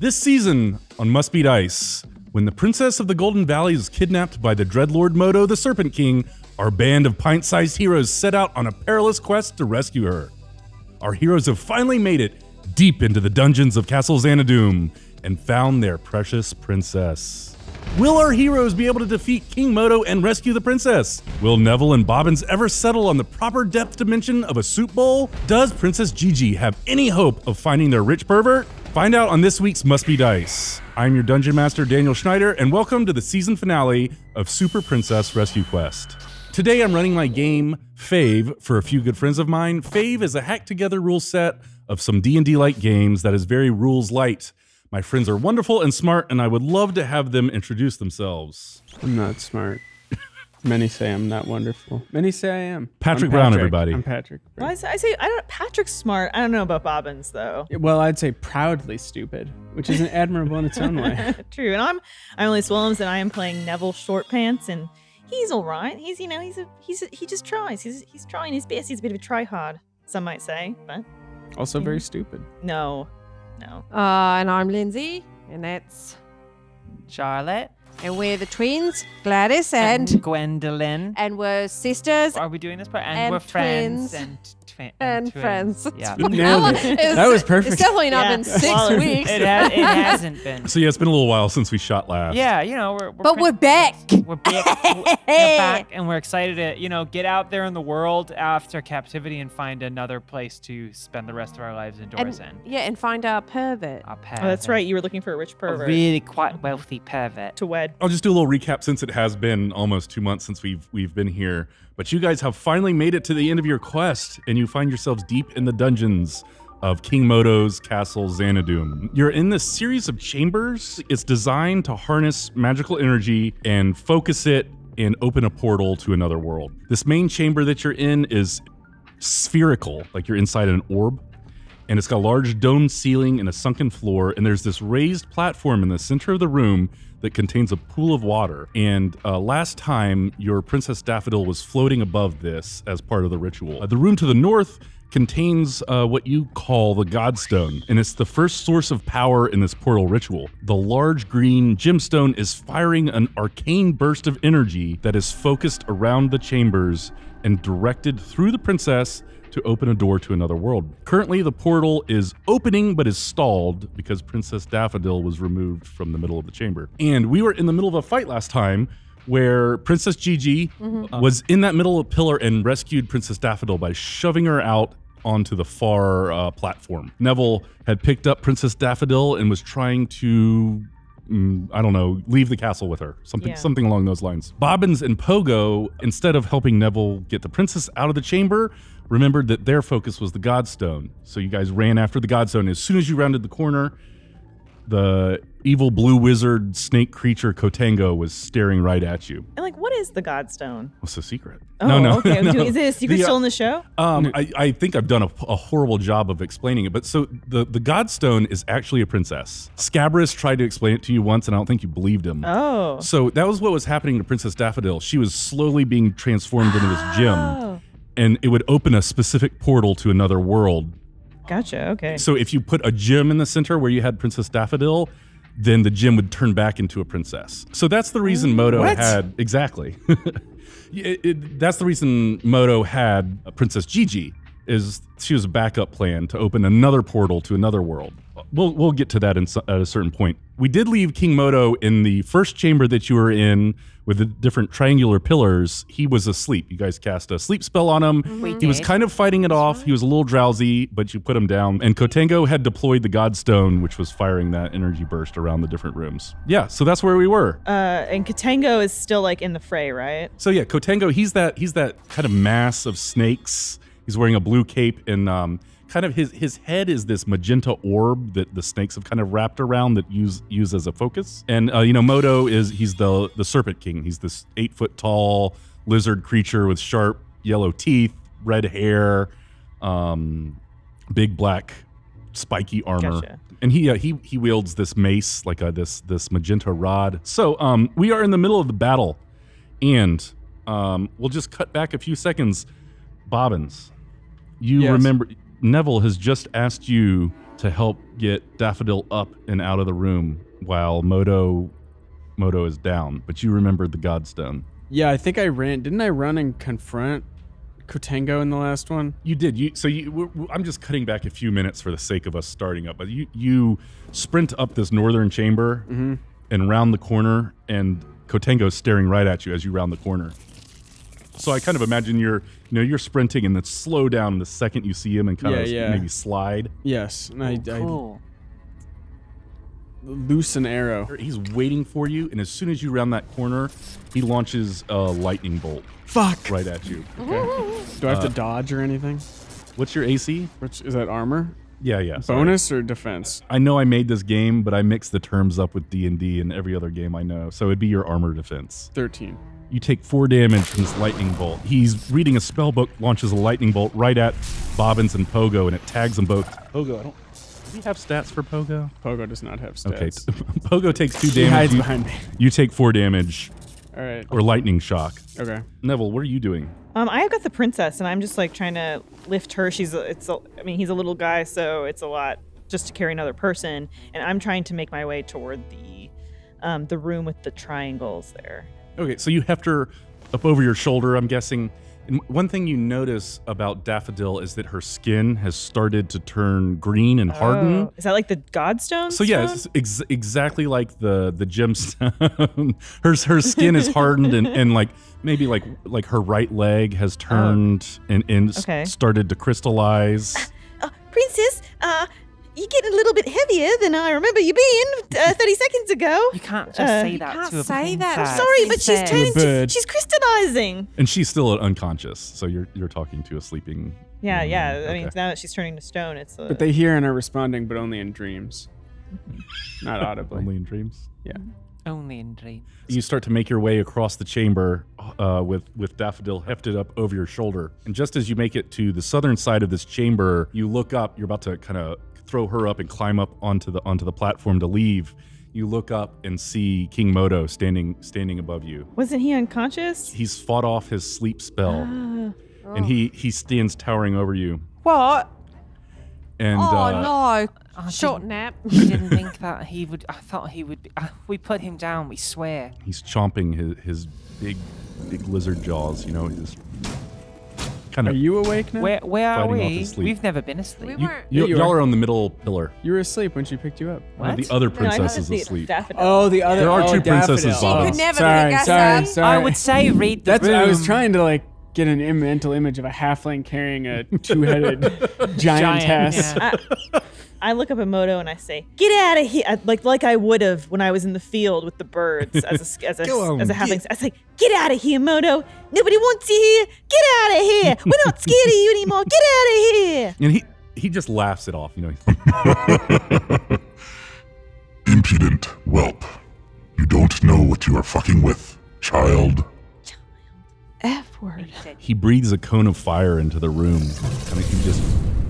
This season on Must Be Dice, when the Princess of the Golden Valley is kidnapped by the Dreadlord Modo, the Serpent King, our band of pint-sized heroes set out on a perilous quest to rescue her. Our heroes have finally made it deep into the dungeons of Castle Xanadum and found their precious princess. Will our heroes be able to defeat King Modo and rescue the princess? Will Neville and Bobbins ever settle on the proper depth dimension of a soup bowl? Does Princess Gigi have any hope of finding their rich pervert? Find out on this week's Must Be Dice. I'm your Dungeon Master, Daniel Schneider, and welcome to the season finale of Super Princess Rescue Quest. Today I'm running my game, Fave, for a few good friends of mine. Fave is a hack-together rule set of some D&D-like games that is very rules-light. My friends are wonderful and smart, and I would love to have them introduce themselves. I'm not smart. Many say I'm not wonderful. Many say I am. Patrick Brown, everybody. I'm Patrick. Well, Patrick's smart. I don't know about Bobbins, though. Well, I'd say proudly stupid, which isn't admirable in its own way. True. And I'm Elyse Willems, and I am playing Neville Shortpants, and he's all right. He's, you know, he just tries. He's trying his best. He's a bit of a tryhard, some might say, but also very stupid. No. No. And I'm Lindsay, and that's Charlotte. And we're the twins, Gladys and Gwendolyn. And we're sisters. Are we doing this part? And we're friends. And friends. Yeah. That was perfect. It's definitely not been 6 weeks. It hasn't been. So yeah, it's been a little while since we shot last. Yeah, you know. But we're back. We're back. And we're excited to, you know, get out there in the world after captivity and find another place to spend the rest of our lives indoors in. Yeah, and find our pervert. Our pervert. Oh, that's right. You were looking for a rich pervert. A really quite wealthy pervert. To wed. I'll just do a little recap since it has been almost 2 months since we've been here. But you guys have finally made it to the end of your quest, and you find yourselves deep in the dungeons of King Modo's Castle Xanadum. You're in this series of chambers. It's designed to harness magical energy and focus it and open a portal to another world. This main chamber that you're in is spherical, like you're inside an orb, and it's got a large domed ceiling and a sunken floor, and there's this raised platform in the center of the room that contains a pool of water. And last time, your Princess Daffodil was floating above this as part of the ritual. The room to the north contains what you call the Godstone, and it's the first source of power in this portal ritual. The large green gemstone is firing an arcane burst of energy that is focused around the chambers and directed through the princess to open a door to another world. Currently, the portal is opening but is stalled because Princess Daffodil was removed from the middle of the chamber. And we were in the middle of a fight last time where Princess Gigi was in that middle of a pillar and rescued Princess Daffodil by shoving her out onto the far platform. Neville had picked up Princess Daffodil and was trying to, I don't know, leave the castle with her. Something along those lines. Bobbins and Pogo, instead of helping Neville get the princess out of the chamber, remembered that their focus was the Godstone. So you guys ran after the Godstone. As soon as you rounded the corner, the evil blue wizard snake creature Kotango was staring right at you. And like, what is the Godstone? What's the secret? Oh, no. Okay. No. Is it a secret still in the show? I think I've done a horrible job of explaining it. But so the Godstone is actually a princess. Scabris tried to explain it to you once, and I don't think you believed him. Oh. So that was what was happening to Princess Daffodil. She was slowly being transformed into this gem. And it would open a specific portal to another world. Gotcha, okay. So if you put a gem in the center where you had Princess Daffodil, then the gem would turn back into a princess. So that's the reason Modo had... Exactly. That's the reason Modo had Princess Gigi, is she was a backup plan to open another portal to another world. We'll get to that at a certain point. We did leave King Modo in the first chamber that you were in with the different triangular pillars. He was asleep. You guys cast a sleep spell on him. He was kind of fighting it off. He was a little drowsy, but you put him down. And Kotango had deployed the Godstone, which was firing that energy burst around the different rooms. Yeah, so that's where we were. And Kotango is still like in the fray, right? So yeah, Kotango, he's that kind of mass of snakes. He's wearing a blue cape and kind of his head is this magenta orb that the snakes have kind of wrapped around that use as a focus. And, you know, Modo he's the Serpent King. He's this 8 foot tall lizard creature with sharp yellow teeth, red hair, big black spiky armor. Gotcha. And he wields this mace, like this magenta rod. So we are in the middle of the battle, and we'll just cut back a few seconds. Bobbins, you remember... Neville has just asked you to help get Daffodil up and out of the room while Modo is down. But you remembered the Godstone. Yeah, I think I ran. Didn't I run and confront Kotango in the last one? You did. I'm just cutting back a few minutes for the sake of us starting up. But you sprint up this northern chamber and round the corner, and Kotango's staring right at you as you round the corner. So I kind of imagine you're sprinting and then slow down the second you see him and kind of maybe slide. Yes, and I loose an arrow. He's waiting for you, and as soon as you round that corner, he launches a lightning bolt. Fuck! Right at you. Okay. Do I have to dodge or anything? What's your AC? Which is that armor? Yeah. Bonus or defense? I know I made this game, but I mixed the terms up with D&D and every other game I know, so it'd be your armor defense. 13. You take 4 damage from this lightning bolt. He's reading a spell book, launches a lightning bolt right at Bobbins and Pogo, and it tags them both. Pogo, do you have stats for Pogo? Pogo does not have stats. Okay, Pogo takes 2 damage. He hides behind me. You take 4 damage. All right. Or lightning shock. Okay. Neville, what are you doing? I've got the princess, and I'm just like trying to lift her. He's a little guy, so it's a lot just to carry another person, and I'm trying to make my way toward the room with the triangles there. Okay, so you heft her up over your shoulder, I'm guessing. And one thing you notice about Daffodil is that her skin has started to turn green and harden. Is that like the Godstone? So yeah, it's exactly like the gemstone. her skin is hardened and like maybe like her right leg has turned started to crystallize. Princess, you're getting a little bit heavier than I remember you being 30 seconds ago. You can't just say that. You can't say that. I'm sorry, but she's crystallizing. And she's still unconscious, so you're talking to a sleeping. Yeah, woman. Yeah. Okay. I mean, now that she's turning to stone, it's. But they hear and are responding, but only in dreams, not audibly. Only in dreams. Yeah. Only in dreams. You start to make your way across the chamber with Daffodil hefted up over your shoulder, and just as you make it to the southern side of this chamber, you look up. You're about to kind of throw her up and climb up onto the platform to leave. You look up and see King Modo standing above you. Wasn't he unconscious? He's fought off his sleep spell, and he stands towering over you. What? And no, short nap. I didn't think that he would. I thought he would. We put him down. We swear. He's chomping his big lizard jaws. You know, he's. Are you awake now? Where are we? We've never been asleep. We weren't. Y'all are on the middle pillar. You were asleep when she picked you up. What? The other princess is asleep. Daffodil. Oh, the other. There are two princesses. She could never pick us up. Sorry. I would say read the room. I was trying to like get an mental image of a halfling carrying a two-headed giantess. Yeah. I look up at Modo and I say, "Get out of here!" Like I would have when I was in the field with the birds as a halfling. I say, "Get out of here, Modo! Nobody wants you here. Get out of here. We're not scared of you anymore. Get out of here!" And he just laughs it off, you know. Impudent whelp! You don't know what you are fucking with, child. F word. He breathes a cone of fire into the room. I mean, he just.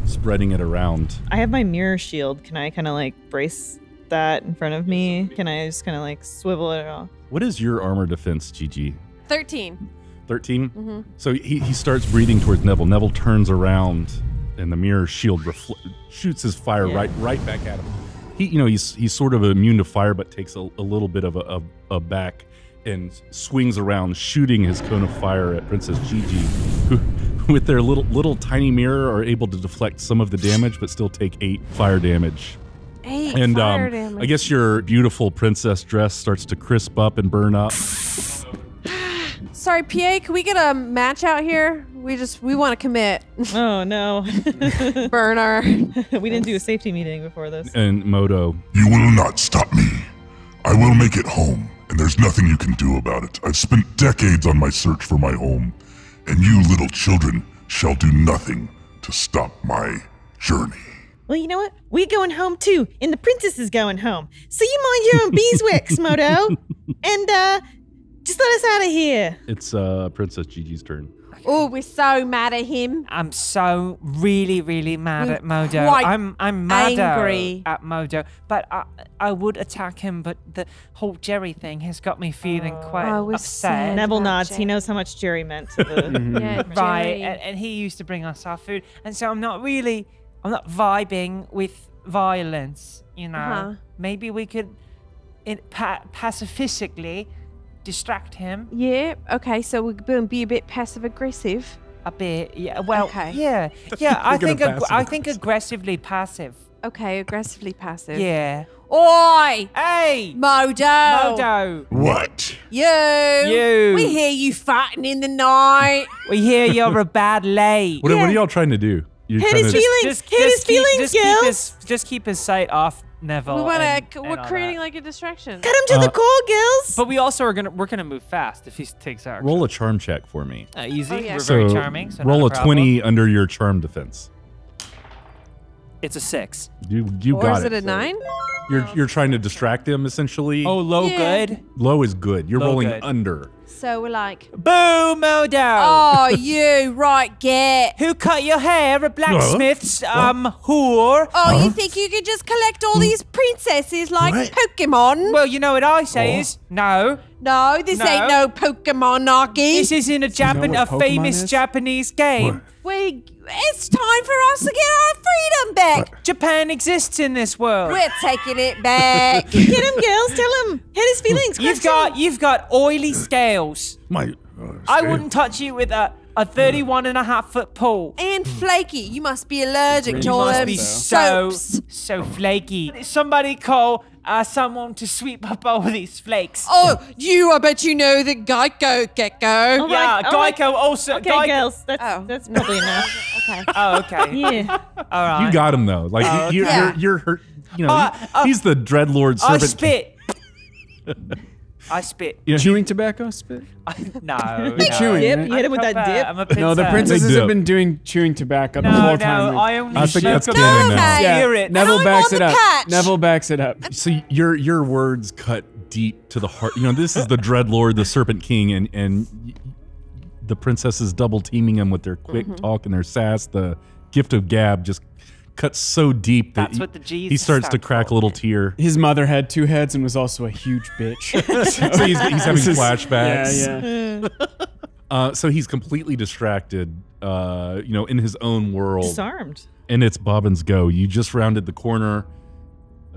Spreading it around. I have my mirror shield. Can I kind of like brace that in front of me? Can I just kind of like swivel it off? What is your armor defense, Gigi? 13. 13? Mm-hmm. So he starts breathing towards Neville. Neville turns around, and the mirror shield shoots his fire right back at him. He's sort of immune to fire, but takes a little bit of a back and swings around, shooting his cone of fire at Princess Gigi, who. With their little tiny mirror are able to deflect some of the damage, but still take 8 fire damage. 8 and, fire damage. I guess your beautiful princess dress starts to crisp up and burn up. Sorry, PA, can we get a match out here? We want to commit. Oh, no. Burner. We didn't do a safety meeting before this. And Modo. You will not stop me. I will make it home, and there's nothing you can do about it. I've spent decades on my search for my home. And you little children shall do nothing to stop my journey. Well, you know what? We're going home too, and the princess is going home. So you mind your own beeswax, Modo. And just let us out of here. It's Princess Gigi's turn. Oh, we're so mad at him. I'm so really, really mad at Modo. I'm mad at Modo. But I would attack him, but the whole Jerry thing has got me feeling quite upset. Neville nods. He knows how much Jerry meant to the right, and he used to bring us our food, and so I'm not vibing with violence, you know. Maybe we could pacifistically distract him. Yeah, okay, so we can be a bit passive-aggressive. A bit, yeah. Well, okay. yeah. I think aggressively passive. Okay, aggressively passive. Yeah. Oi! Hey! Modo! What? You! We hear you fighting in the night. We hear you're a bad lay. What are y'all trying to do? Hit his feelings, girls. Just keep his sight off Neville. We're creating like a distraction. Cut him to the core, girls. But we also are gonna move fast if he takes our. Roll a charm check for me. Easy. Oh, yeah. We're very charming. So roll a 20 under your charm defense. It's a 6. You or got it. Or is it a 9? You're trying to distract him essentially. Oh, low good. Low is good. You're rolling under. So we're like, boo, Modo. Oh, you right, get. Who cut your hair? A blacksmith's whore. Oh, you think you could just collect all these princesses like Pokemon? Well, you know what I say is no. This ain't no Pokemon, Naki. This isn't a famous Japanese game. It's time for us to get our freedom back. Japan exists in this world. We're taking it back. Get him, girls. Tell him. Hit his feelings. You've got oily scales. I wouldn't touch you with a 31.5-foot pole. And flaky. You must be allergic to all them soaps. So flaky. Somebody call someone to sweep up all these flakes. Oh, I bet you know the Geico Gecko. Oh yeah, Geico also. Okay, Geico. Girls, that's probably enough. Okay. Oh, okay. Yeah. All right. You got him though. Like you're hurt. You know, he's the dreadlord servant. I spit. You know, chewing tobacco spit? No. Chewing. Dip. You hit him with that dip. No, the princesses have been doing chewing tobacco the whole time. I think that's good enough. Yeah. Neville backs it up. Neville backs it up. So your words cut deep to the heart. You know, this is the Dreadlord, the Serpent King, and the princesses double teaming him with their quick talk and their sass. The gift of gab just cuts so deep that he starts to crack a little tear. His mother had 2 heads and was also a huge bitch. So he's having flashbacks. Yeah. So he's completely distracted, you know, in his own world. Disarmed. And it's Bobbins' go. You just rounded the corner,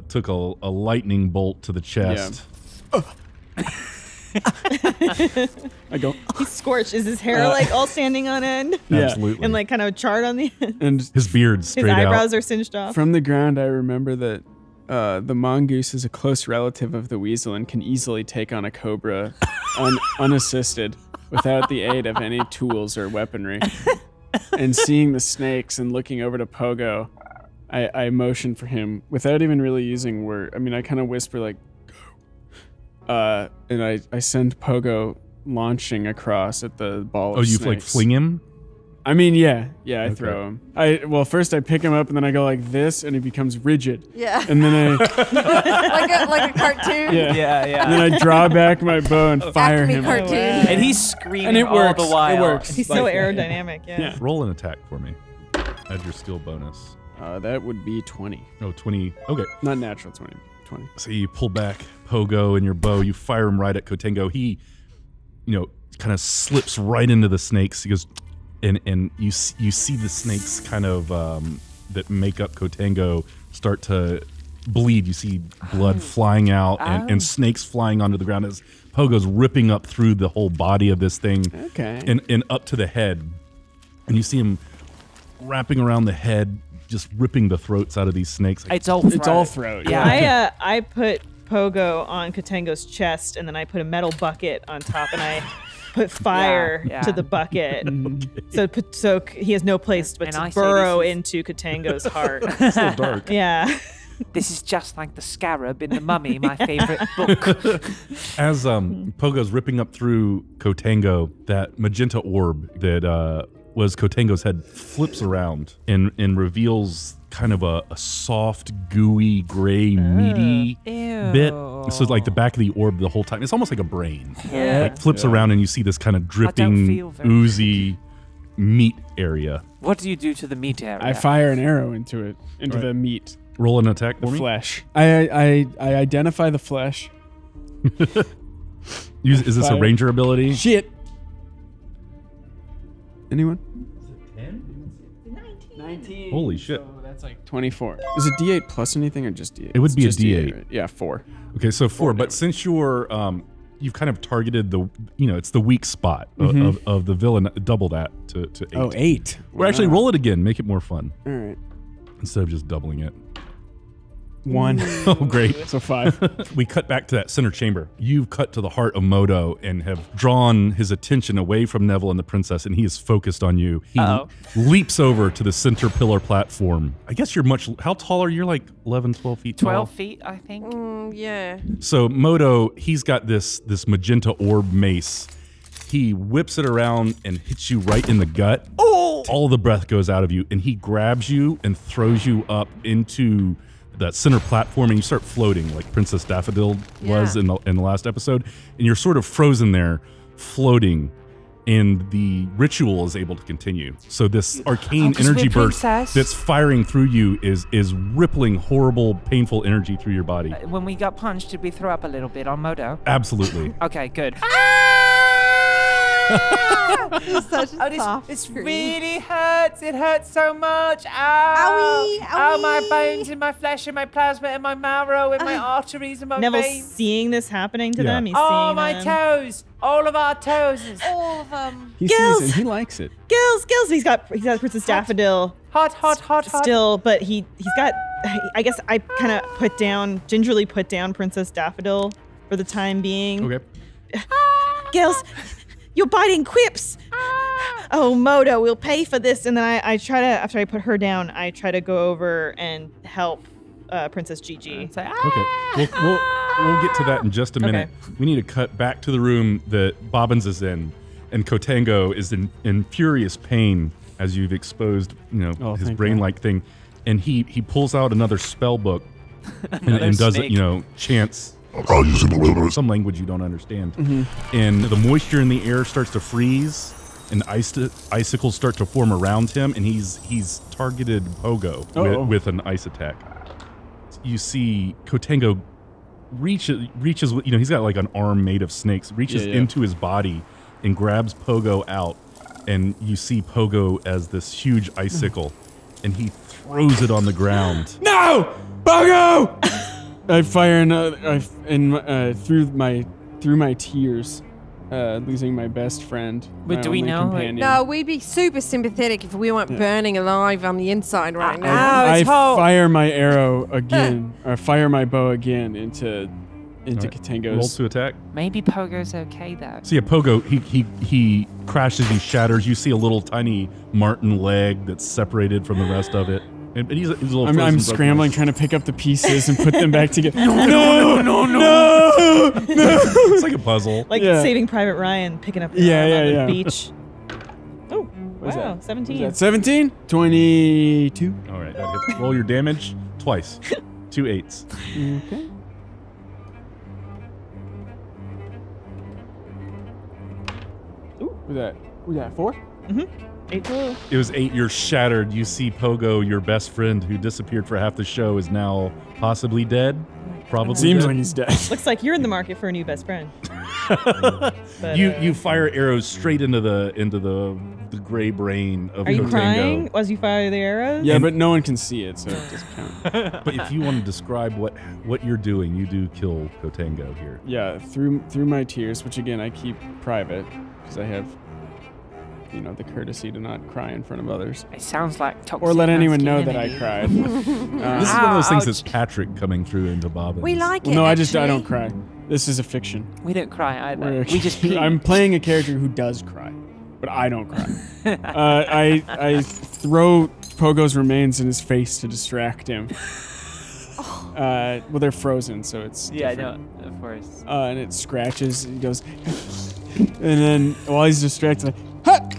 took a lightning bolt to the chest. Yeah. I go. He's scorched. Is his hair like all standing on end? Absolutely. And like kind of a chart on the end. And his beard straight out. His eyebrows are singed off. From the ground, I remember that the mongoose is a close relative of the weasel and can easily take on a cobra unassisted without the aid of any tools or weaponry. And seeing the snakes and looking over to Pogo, I motion for him without even really using word. I mean, I kind of whisper like, and I send Pogo launching across at the ball. Oh, you like fling him? I mean, yeah. I throw him. First I pick him up and then I go like this, and he becomes rigid. Yeah. And then I like a cartoon. Yeah. And then I draw back my bow and fire him. Cartoon. And he's screaming and all the while. It works. He's like, so aerodynamic. Yeah. Roll an attack for me. Add your skill bonus. That would be 20. Oh, 20. Okay. Not natural 20. So you pull back Pogo and your bow, you fire him right at Kotango. He, you know, kind of slips right into the snakes. He goes, and you see the snakes kind of that make up Kotango start to bleed. You see blood flying out and snakes flying onto the ground as Pogo's ripping up through the whole body of this thing. Okay. And up to the head. And you see him wrapping around the head, just ripping the throats out of these snakes. It's all throat. Yeah. I put Pogo on Kotango's chest, and then I put a metal bucket on top, and I put fire to the bucket. Okay. So he has no place but to burrow into Kotango's heart. It's so dark. Yeah. This is just like the scarab in The Mummy, my favorite book. As Pogo's ripping up through Kotango, that magenta orb that was Kotango's head flips around and reveals kind of a soft, gooey, gray, meaty bit. So it's like the back of the orb the whole time. It's almost like a brain. Yeah. Like flips around and you see this kind of dripping, oozy meat area. What do you do to the meat area? I fire an arrow into it, into the meat. Roll an attack for me? The flesh. I identify the flesh. Is this a ranger ability? Shit. Anyone? Is it 10? 19. Holy shit. So That's like 24. Is it D8 plus anything or just D8? It would be a D8. D8, right? Yeah, 4. Okay, so 4. But since you're, you've kind of targeted the, you know, it's the weak spot of the villain. Double that to 8. Oh, 8. Well, actually, roll it again. Make it more fun. All right. Instead of just doubling it. 1. Oh, great. So 5. We cut back to that center chamber. You've cut to the heart of Modo and have drawn his attention away from Neville and the princess, and he is focused on you. He leaps over to the center pillar platform. I guess you're much, how tall are you? You're like 11, 12 feet tall. 12 feet, I think. Yeah. So Modo, he's got this magenta orb mace. He whips it around and hits you right in the gut. Oh! All the breath goes out of you, and he grabs you and throws you up into that center platform, and you start floating like Princess Daffodil was in the last episode, and you're sort of frozen there, floating, and the ritual is able to continue. So this arcane energy burst that's firing through you is rippling horrible, painful energy through your body. When we got punched, did we throw up a little bit on Modo? Absolutely. Okay, good. It really hurts. It hurts so much. Ow. Owie, owie. Oh, my bones and my flesh and my plasma and my marrow and my arteries and my Neville's veins. Seeing this happening to them. He's seeing my toes. All of our toes. All of them. He sees it. He likes it. Gills, gills. He's got Princess Daffodil. Hot. Still, but he's got, I guess I kind of gingerly put down Princess Daffodil for the time being. Okay. Gills. You're biting quips. Oh, Modo, we'll pay for this. And then I try to, after I put her down, I try to go over and help Princess Gigi. Say, okay, we'll get to that in just a minute. Okay. We need to cut back to the room that Bobbins is in, and Kotango is in furious pain as you've exposed, you know, his brain-like thing. And he pulls out another spell book and does it, you know, chants. Some language you don't understand. And the moisture in the air starts to freeze, and icicles start to form around him, and he's targeted Pogo with an ice attack. You see Kotango reaches, you know, he's got like an arm made of snakes, reaches into his body and grabs Pogo out, and you see Pogo as this huge icicle, and he throws it on the ground. No! Pogo! I fire another, through my tears, losing my best friend. But do we know? Like, no, we'd be super sympathetic if we weren't burning alive on the inside right now. I fire my arrow again, or fire my bow again into Katango's. Roll to attack. Maybe Pogo's okay though. So yeah, Pogo, he crashes, he shatters. You see a little tiny marten leg that's separated from the rest of it. But he's a little I'm scrambling, trying to pick up the pieces and put them back together. No! It's like a puzzle. Like Saving Private Ryan, picking up the on the beach. Oh, wow, 17. 17? 22. All right, that hits. Roll your damage twice. 2 8s. Okay. Ooh, was that 4? Mm-hmm. 8 total. It was 8. You're shattered. You see Pogo, your best friend, who disappeared for half the show, is now possibly dead. Probably seems like he's dead. Looks like you're in the market for a new best friend. But, you fire arrows straight into the gray brain of Kotango. Are you crying as you fire the arrows? Yeah, but no one can see it, so it doesn't count. But if you want to describe what you're doing, you do kill Kotango here. Yeah, through my tears, which again I keep private because I have, you know, the courtesy to not cry in front of others. It sounds like toxic. Or let anyone know that I cried. This is one of those things that's Patrick coming through into Bobbins. We like it. No, I don't cry. This is a fiction. We don't cry either. We just pee. I'm playing a character who does cry, but I don't cry. I throw Pogo's remains in his face to distract him. Well, they're frozen, so it's different. Yeah, I know, of course. And it scratches. And he goes, and then while he's distracted, like, ha!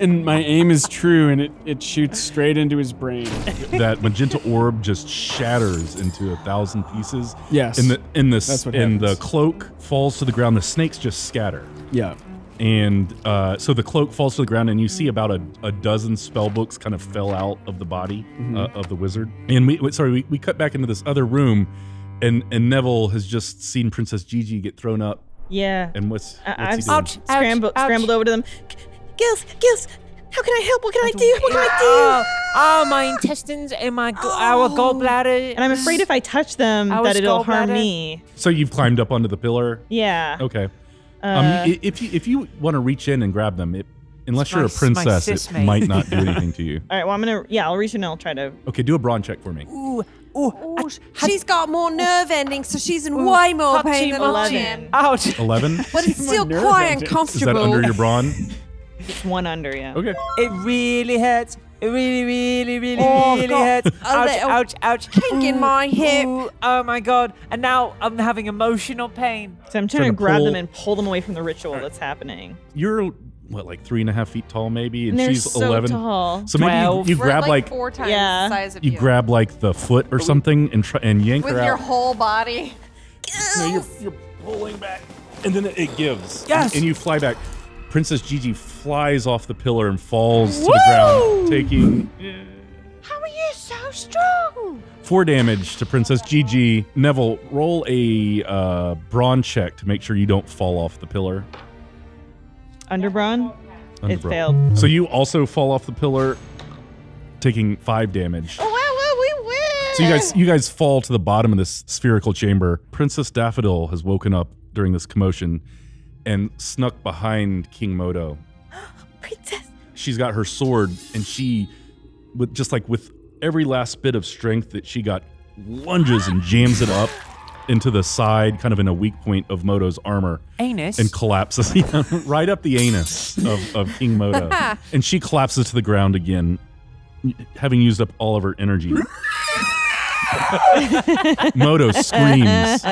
And my aim is true, and it shoots straight into his brain. That magenta orb just shatters into 1,000 pieces. Yes. And the cloak falls to the ground. The snakes just scatter. Yeah. And so the cloak falls to the ground, and you see about a dozen spell books kind of fell out of the body of the wizard. And we cut back into this other room, and Neville has just seen Princess Gigi get thrown up. Yeah. And what's he doing? I've scrambled over to them. Gills, How can I help? What can I do? What can I do? Oh, my intestines and my our gallbladder. And I'm afraid if I touch them that it'll harm me. So you've climbed up onto the pillar? Yeah. Okay. If you want to reach in and grab them, unless you're a princess, it might not do anything to you. All right. Well, I'll reach in and I'll try to. Okay. Do a brawn check for me. Ooh. Ooh, she's got more nerve endings, so she's in way more pain than I am. Ouch. 11? But it's still quite uncomfortable. Is that under your brawn? It's one under, yeah. Okay. It really hurts. It really hurts. Ouch. Kink in my hip. Ooh, oh, my God. And now I'm having emotional pain. So I'm trying to grab them and pull them away from the ritual that's happening. You're... what, like 3.5 feet tall, maybe, and she's so 11. Tall. So maybe you grab like 4 times the size of you. You grab like the foot or something and try and yank her out with your whole body. No, you're pulling back, and then it gives. Yes. And you fly back. Princess Gigi flies off the pillar and falls to the ground, taking. How are you so strong? 4 damage to Princess Gigi. Neville, roll a brawn check to make sure you don't fall off the pillar. Underbrawn? It failed. So you also fall off the pillar, taking 5 damage. Oh, we win! So you guys fall to the bottom of this spherical chamber. Princess Daffodil has woken up during this commotion and snuck behind King Modo. Princess! She's got her sword, and she, with every last bit of strength that she got, lunges and jams it up into the side, kind of in a weak point of Modo's armor. Anus. And collapses right up the anus of King Modo. And she collapses to the ground again, having used up all of her energy. Modo screams.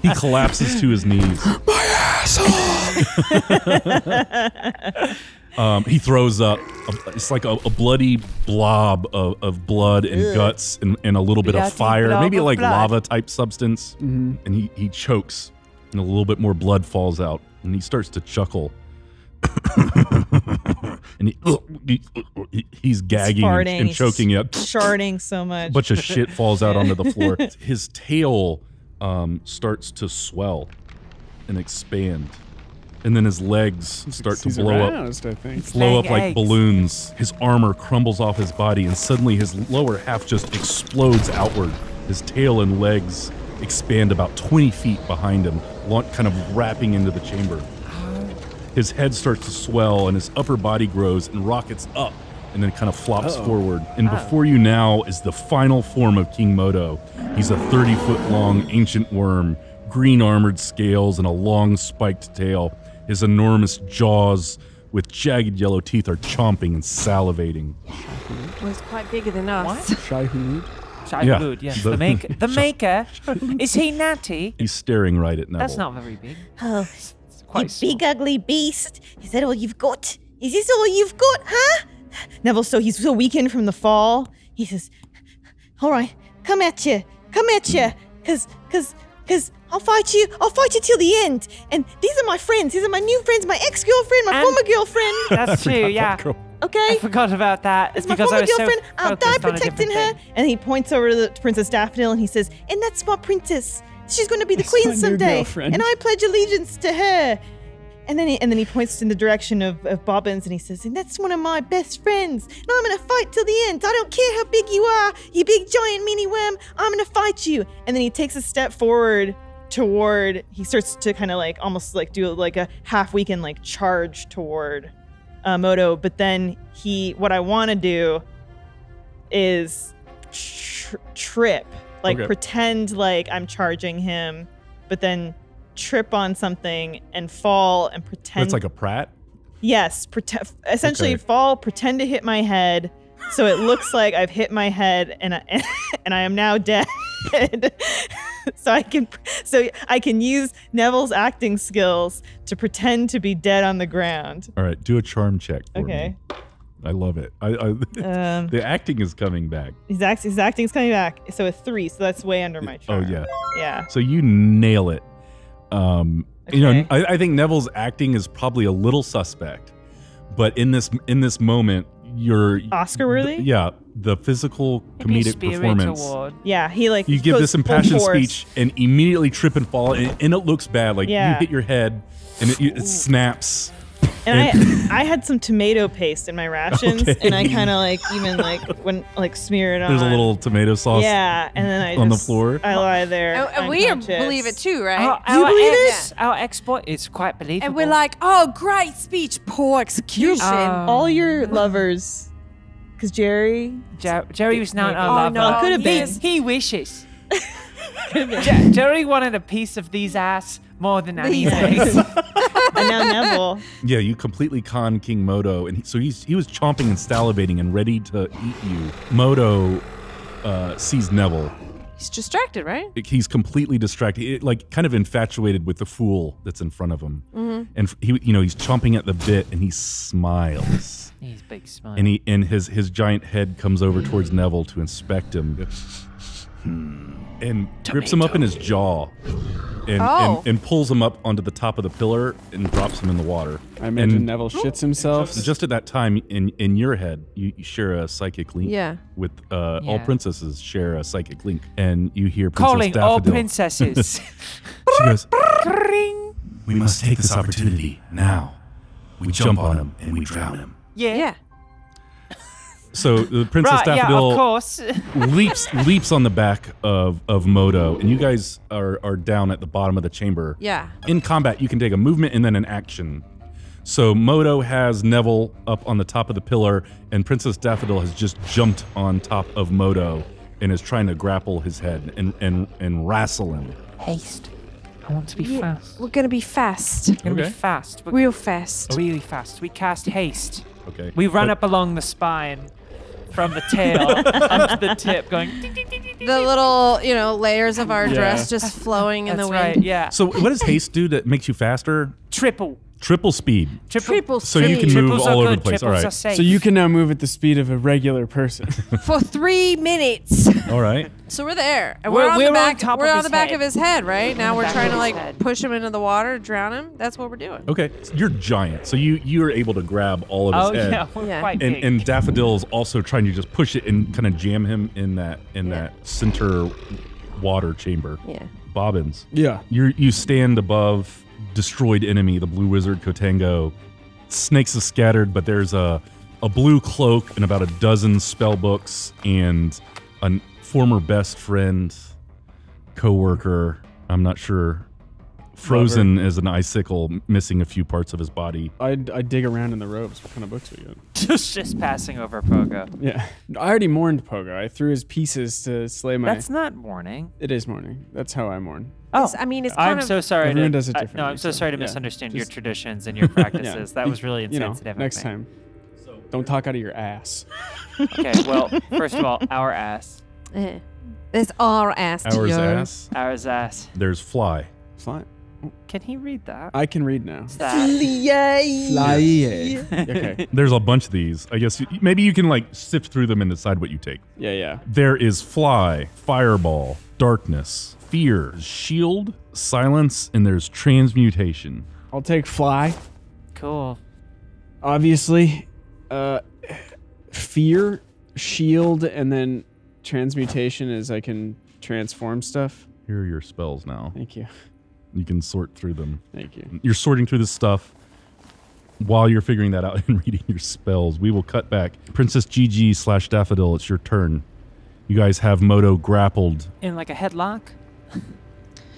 He collapses to his knees. My asshole! He throws up, it's like a bloody blob of blood and guts and a little bit of fire, maybe like lava type substance. Mm-hmm. And he chokes and a little bit more blood falls out and he starts to chuckle. And he's gagging and choking up. Sharding so much. A bunch of shit falls out onto the floor. His tail starts to swell and expand. And then his legs start to blow up like balloons. His armor crumbles off his body, and suddenly his lower half just explodes outward. His tail and legs expand about 20 feet behind him, kind of wrapping into the chamber. His head starts to swell, and his upper body grows and rockets up, and then kind of flops forward. And before you now is the final form of King Modo. He's a 30-foot-long ancient worm, green armored scales, and a long spiked tail. His enormous jaws with jagged yellow teeth are chomping and salivating. Well, it's quite bigger than us. Shai-Hulud? Shai-Hulud, yes. The maker? Is he natty? He's staring right at Neville. That's not very big. Oh, you big ugly beast. Is that all you've got? Is this all you've got, huh? Neville, he's so weakened from the fall. He says, all right, come at you. Because I'll fight you till the end. And these are my friends. These are my new friends, my ex-girlfriend, my former girlfriend. That's true, yeah. Okay. I forgot about that. It's my former girlfriend. I'll die protecting her. And he points over to Princess Daffodil and he says, and that's my princess. She's going to be the queen someday. And I pledge allegiance to her. And then he points in the direction of Bobbins and he says, and that's one of my best friends. And I'm going to fight till the end. I don't care how big you are, you big giant mini worm. I'm going to fight you. And then he takes a step forward he starts to kind of like almost like do like a half-weakened like charge toward Modo. But then what I want to do is trip. Like pretend like I'm charging him, but then trip on something and fall and pretend. But it's like a prat? Yes. Essentially fall, pretend to hit my head. So it looks like I've hit my head and I am now dead. So I can use Neville's acting skills to pretend to be dead on the ground. All right. Do a charm check for me. I love it. The acting is coming back. His acting is coming back. So a 3. So that's way under my charm. Oh, yeah. Yeah. So you nail it. You know, I think Neville's acting is probably a little suspect, but in this moment, your Oscar-worthy. Yeah, the physical comedic performance. Award. Yeah, he like you give this impassioned speech and immediately trip and fall, and it looks bad. Like you hit your head and it snaps. And I had some tomato paste in my rations, and I kind of like smear it on. There's a little tomato sauce. Yeah, and then I on the floor. I lie there. And we believe it too, right? You believe it? Our export is quite believable. And we're like, oh, great speech, poor execution. All your lovers, because Jerry was not our lover. No, could have been. He wishes. Jerry wanted a piece of these ass more than anything. And now Neville. Yeah, you completely conned King Modo, and he was chomping and salivating and ready to eat you. Modo sees Neville. He's distracted, right? He's completely distracted, like kind of infatuated with the fool that's in front of him. Mm-hmm. And he's chomping at the bit, and he smiles. He's a big smile. And his giant head comes over towards Neville to inspect him. And grips him up in his jaw and pulls him up onto the top of the pillar and drops him in the water. I imagine Neville shits himself. Just at that time, in your head, you share a psychic link. Yeah. With all princesses share a psychic link. And you hear Princess Calling Daffodil. All princesses. She goes, we must take this opportunity now. We jump on him and we drown him. Yeah. So the Princess Daffodil of course. leaps on the back of Modo, and you guys are down at the bottom of the chamber. Yeah. In combat, you can take a movement and then an action. So Modo has Neville up on the top of the pillar, and Princess Daffodil has just jumped on top of Modo and is trying to grapple his head and wrestle him. Haste. I want to be fast. We're going to be fast. We're going to be fast. Real fast. Really fast. We cast haste. Okay. We run up along the spine. From the tail up to the tip, going. The little, layers of our dress just flowing in the wind. That's right, yeah. So what does haste do that makes you faster? Triple speed. Triple speed. So you can move all over the place. All right. So you can now move at the speed of a regular person. For 3 minutes. All right. So we're there. And we're on the back of his head, right? Now we're trying to push him into the water, drown him. That's what we're doing. Okay. You're giant. So you're able to grab all of his head. Oh, yeah. Quite big. And Daffodil's also trying to just push it and kind of jam him in that center water chamber. Yeah. Bobbins. Yeah. You stand above destroyed enemy, the blue wizard Kotango. Snakes are scattered, but there's a blue cloak and about a dozen spell books and a former best friend, co-worker, I'm not sure, frozen as an icicle, missing a few parts of his body. I dig around in the robes. What kind of books we got? Just passing over Pogo. Yeah. I already mourned Pogo. I threw his pieces to slay my... That's not mourning. It is mourning. That's how I mourn. Oh, it's kind of... I'm so sorry. Everyone does it differently. No, I'm so sorry to misunderstand your traditions and your practices. Yeah. That was really insensitive. Next time. Don't talk out of your ass. Okay, well, first of all, our ass. It's our ass. Ours ass. Ours ass. There's fly. Fly. Can he read that? I can read now. Fly. Okay. There's a bunch of these. I guess maybe you can sift through them and decide what you take. Yeah. There is fly, fireball, darkness, fear, shield, silence, and there's transmutation. I'll take fly. Cool. Obviously, fear, shield, and then transmutation is I can transform stuff. Here are your spells now. Thank you. You can sort through them. Thank you. You're sorting through this stuff while you're figuring that out and reading your spells. We will cut back. Princess Gigi / Daffodil, it's your turn. You guys have Modo grappled. In a headlock?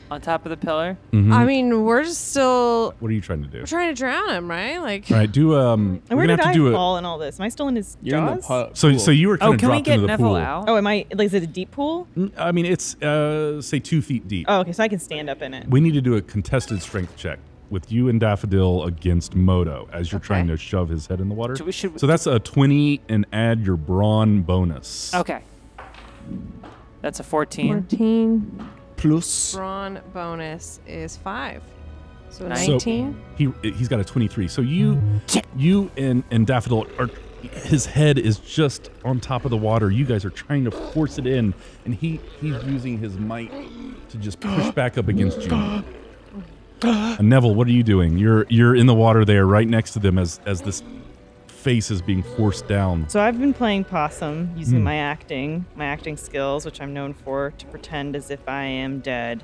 On top of the pillar? Mm-hmm. I mean, we're just still... What are you trying to do? We're trying to drown him, right? All right, do... And where did I fall in all this? Am I still in his jaws? So you were kind of dropped into the Neville pool. Out? Oh, am I... is it a deep pool? I mean, it's, say, 2 feet deep. Oh, okay, so I can stand up in it. We need to do a contested strength check with you and Daffodil against Modo as you're trying to shove his head in the water. So that's a 20 and add your brawn bonus. Okay. That's a 14. 14. Plus. Brawn bonus is 5. So 19. So he's got a 23. So you and Daffodil are... His head is just on top of the water. You guys are trying to force it in, and he's using his might to just push back up against you. And Neville, what are you doing? You're in the water there, right next to them, as this face is being forced down. So I've been playing possum using my acting skills, which I'm known for, to pretend as if I am dead.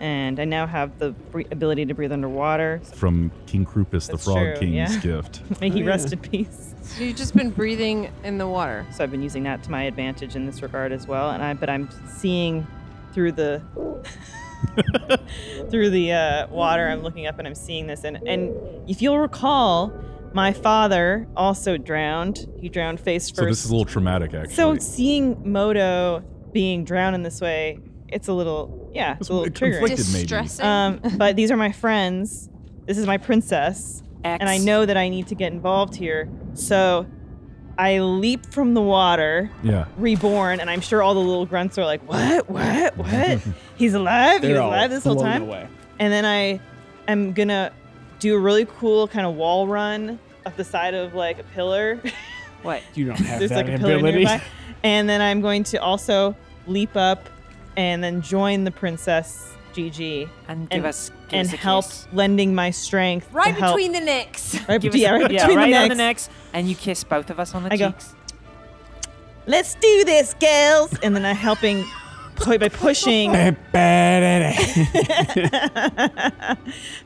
And I now have the ability to breathe underwater. From King Krupus, the Frog King's gift. May he rest in peace. So you've just been breathing in the water. So I've been using that to my advantage in this regard as well. And I'm seeing through the water. I'm looking up and I'm seeing this. And if you'll recall, my father also drowned. He drowned face first. So this is a little traumatic, actually. So seeing Modo being drowned in this way, it's a little, it's a little triggering. Distressing. But these are my friends. This is my princess. X. And I know that I need to get involved here. So I leap from the water, reborn, and I'm sure all the little grunts are like, what? He's alive? He was alive this whole time? Away. And then I am going to do a really cool kind of wall run up the side of like a pillar. What? You don't have that like ability. And then I'm going to also leap up and then join the princess Gigi and help lending my strength right between the necks. Right between the necks. And you kiss both of us on the cheeks. Go, let's do this, girls. And then I'm helping by pushing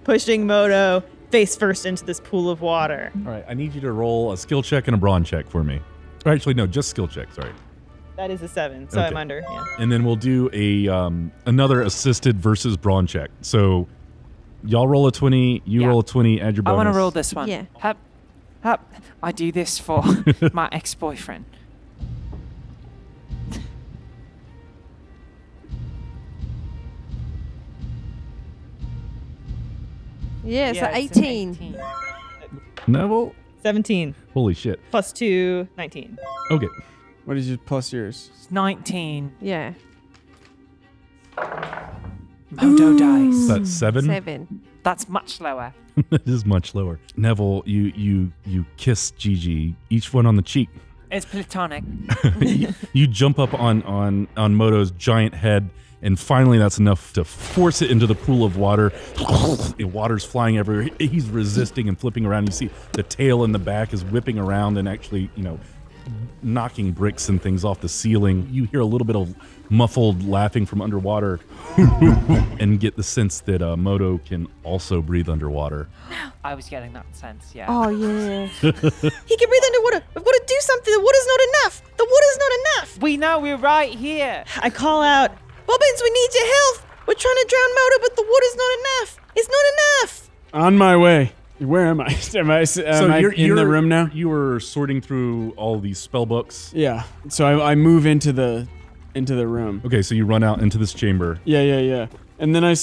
pushing Modo face first into this pool of water. All right, I need you to roll a skill check and a brawn check for me. Or actually, no, just skill check. Sorry. That is a 7, so okay. I'm under. Yeah. And then we'll do a another assisted versus brawn check. So y'all roll a 20, you roll a 20, add your bonus. I want to roll this one. Yeah. Hup. I do this for my ex-boyfriend. Yeah, so 18. Neville? 17. Holy shit. Plus 2, 19. Okay. What is your plus yours? It's 19. Yeah. Modo dice. That's 7? 7. That's much lower. That is much lower. Neville, you kiss Gigi, each one on the cheek. It's platonic. you jump up on Modo's giant head, and finally that's enough to force it into the pool of water. The water's flying everywhere. He's resisting and flipping around. You see the tail in the back is whipping around and actually, knocking bricks and things off the ceiling. You hear a little bit of muffled laughing from underwater and get the sense that Modo can also breathe underwater. I was getting that sense, yeah. Oh, yeah. He can breathe underwater. We've got to do something. The water's not enough. The water's not enough. We know we're right here. I call out, Bobbins, we need your help. We're trying to drown Modo, but the water's not enough. It's not enough. On my way. Where am I? Am I in the room now? You were sorting through all these spell books. Yeah. So I move into the room. Okay, so you run out into this chamber. Yeah. And then I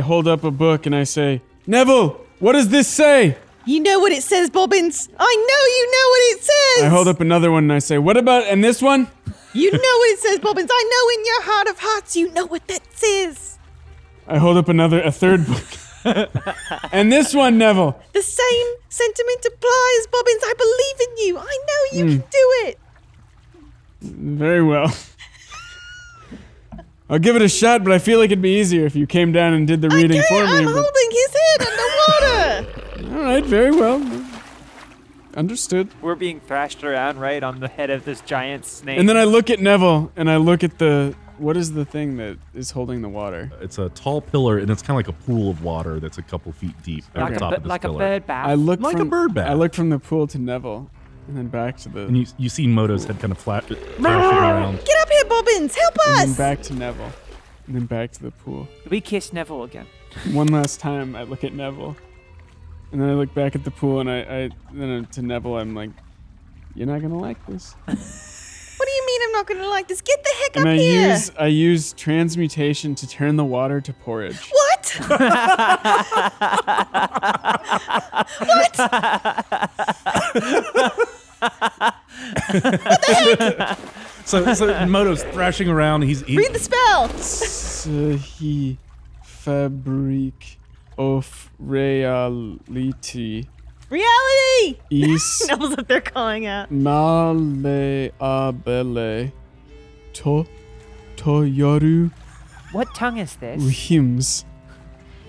hold up a book and I say, Neville, what does this say? You know what it says, Bobbins. I know you know what it says. I hold up another one and I say, and this one? You know what it says, Bobbins. I know in your heart of hearts you know what that says. I hold up a third book. And this one, Neville. The same sentiment applies, Bobbins. I believe in you. I know you can do it. Very well. I'll give it a shot, but I feel like it'd be easier if you came down and did the reading for me. I'm holding his head underwater. All right, very well. Understood. We're being thrashed around right on the head of this giant snake. And then I look at Neville, and I look at the... What is the thing that is holding the water? It's a tall pillar, and it's kind of like a pool of water that's a couple feet deep. Like, a bird bath. Like a bird bath. I look from the pool to Neville, and then back to the... And you see Modo's head kind of flashing around. Get up here, Bobbins! Help us! And then back to Neville. And then back to the pool. We kiss Neville again. One last time, I look at Neville. And then I look back at the pool, and then to Neville, I'm like, you're not going to like this. What do you mean I'm not going to like this? Get the heck up here! I use transmutation to turn the water to porridge. What? What? What the heck? So Modo's thrashing around. He's read the spell! Sehi fabric of reality. Reality! Is knows what they're calling out. Maleabele to toyoru. What tongue is this? Rims.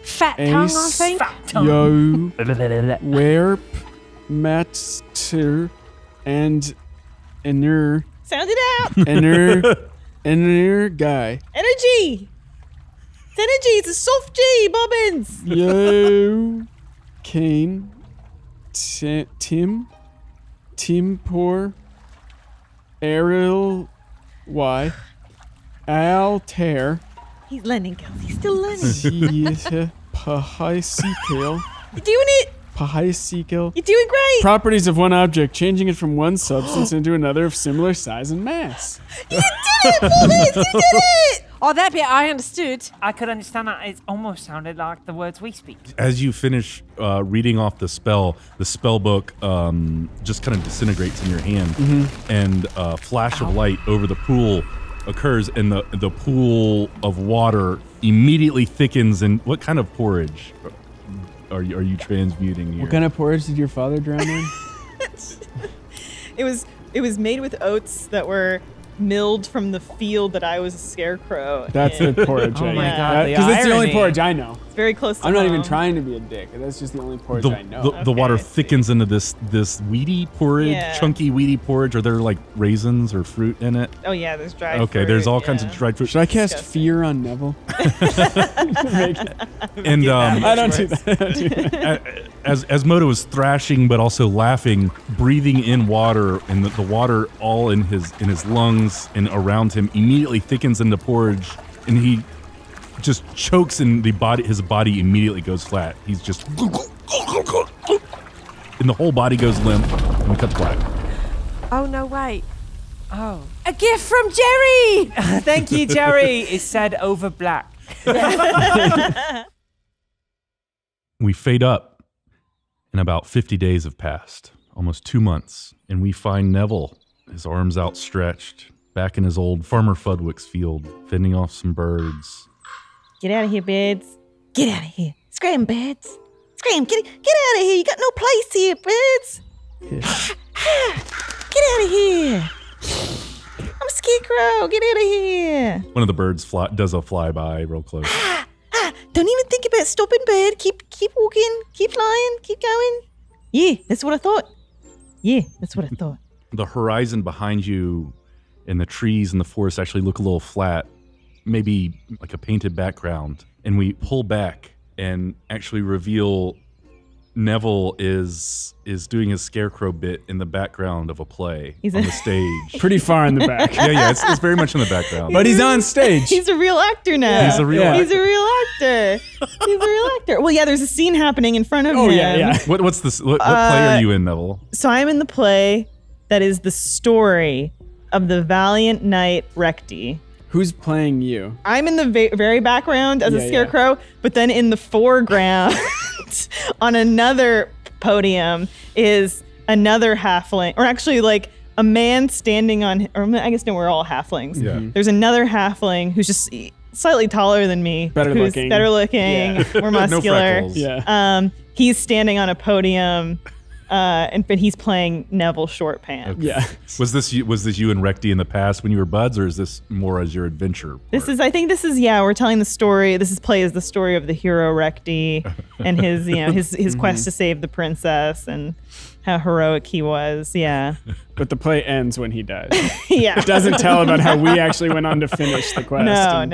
Fat tongue, I think. Fat tongue. Yo. Werp Matter and inner. Sound it out. Inner guy. Energy. It's energy. It's a soft G, Bobbins. Yo, Kane, Tim, poor, Ariel, Y, Altair. He's learning, girls. He's still learning. Pahisikel. You're doing it. Pahisikel. You're doing great. Properties of one object, changing it from one substance into another of similar size and mass. You did it, Bobbins. You did it. Oh, that bit I understood. I could understand that. It almost sounded like the words we speak. As you finish reading off the spell book just kind of disintegrates in your hand, and a flash of light over the pool occurs, and the pool of water immediately thickens. And what kind of porridge are you transmuting here? What kind of porridge did your father drown in? It was made with oats that were milled from the field that I was a scarecrow. That's the porridge. Oh my god! Because it's the only porridge I know. It's very close. I'm not even trying to be a dick. That's just the only porridge I know. The water thickens into this weedy porridge, chunky weedy porridge. Are there like raisins or fruit in it? Oh yeah, there's dried. Okay, fruit, there's all kinds of dried fruit. Should I cast fear on Neville? And I don't do that. As Modo is thrashing but also laughing, breathing in water, and the water all in his lungs and around him immediately thickens into porridge, and he just chokes, and his body immediately goes flat. He's just, and the whole body goes limp, and it cuts black. Oh no! Wait. Oh, a gift from Jerry. Thank you, Jerry. It said over black. We fade up, and about 50 days have passed, almost 2 months, and we find Neville, his arms outstretched, back in his old Farmer Fudwick's field, fending off some birds. Get out of here, birds. Get out of here. Scram, birds. Scram. Get out of here. You got no place here, birds. Yeah. Get out of here. I'm a scarecrow. Get out of here. One of the birds does a flyby real close. Don't even think about stopping, bird. Keep walking. Keep flying. Keep going. Yeah, that's what I thought. Yeah, that's what I thought. The horizon behind you and the trees and the forest actually look a little flat, maybe like a painted background. And we pull back and actually reveal Neville is doing his scarecrow bit in the background of a play on the stage. Pretty far in the back. Yeah, it's very much in the background. But he's on stage. He's a real actor now. Yeah, he's a real actor. Well, yeah, there's a scene happening in front of him. Oh, yeah. What's this? What play are you in, Neville? So I'm in the play that is the story of the valiant knight Recti. Who's playing you? I'm in the very background as a scarecrow, but then in the foreground on another podium is another halfling, or actually like a man standing on, or I guess no, we're all halflings. Yeah. There's another halfling who's just slightly taller than me. Better looking. Yeah. More muscular. No freckles. Yeah. He's standing on a podium. But he's playing Neville Shortpants. Okay. Yeah. Was this you and Recti in the past when you were buds, or is this more as your adventure part? I think this is we're telling the story. This play is the story of the hero Recti and his quest to save the princess and how heroic he was. Yeah. But the play ends when he dies. Yeah. It doesn't tell about how we actually went on to finish the quest. No.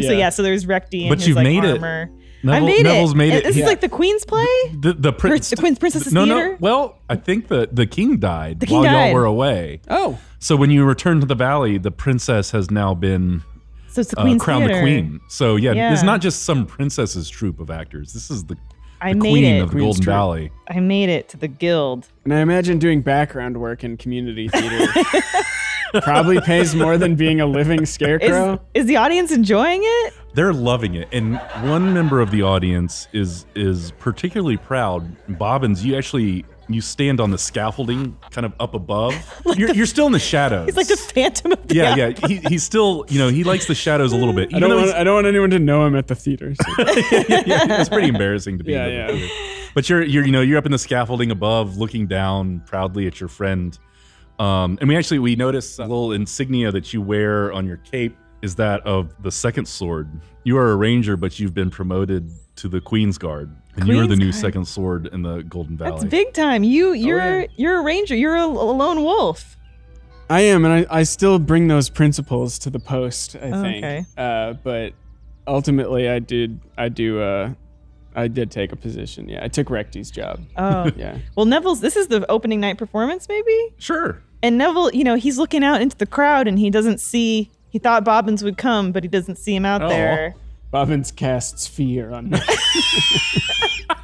Yeah. So there's Recti and his armor. Neville's made it. This is like the Queen's play? The Queen's Princess Theater? No. Well, I think the king died while y'all were away. Oh. So when you return to the valley, the princess has now been crowned the queen. So yeah, it's not just some princess's troupe of actors. This is the queen of the Golden Valley. I made it to the guild. And I imagine doing background work in community theater probably pays more than being a living scarecrow. Is the audience enjoying it? They're loving it. And one member of the audience is particularly proud. Bobbins, you stand on the scaffolding kind of up above. Like you're still in the shadows. He's like the phantom of the opera. He's still, he likes the shadows a little bit. I don't want anyone to know him at the theater. So. It's pretty embarrassing to be in the theater. But you're up in the scaffolding above, looking down proudly at your friend. And we notice a little insignia that you wear on your cape is that of the second sword. You are a ranger, but you've been promoted to the Queen's Guard, and you're the new second sword in the Golden Valley. That's big time. You're a ranger. You're a lone wolf. I am, and I still bring those principles to the post. I think, okay. But ultimately, I did take a position. Yeah, I took Recti's job. Oh, yeah. Well, Neville's. This is the opening night performance, maybe. Sure. And Neville, you know, he's looking out into the crowd, and he doesn't see. He thought Bobbins would come, but he doesn't see him out there. Bobbins casts fear on me.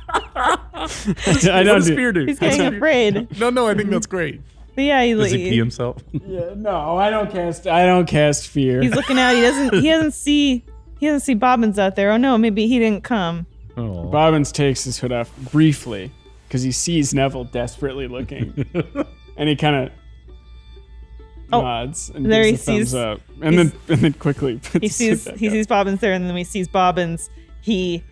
I don't do. He's getting afraid. No, I think that's great. But yeah, does he pee himself? Yeah, no, I don't cast fear. He's looking out. He doesn't see Bobbins out there. Oh no, maybe he didn't come. Aww. Bobbins takes his hood off briefly because he sees Neville desperately looking, and he kind of nods and there gives he sees up, and then quickly puts he sees Bobbins there, and then he sees Bobbins. He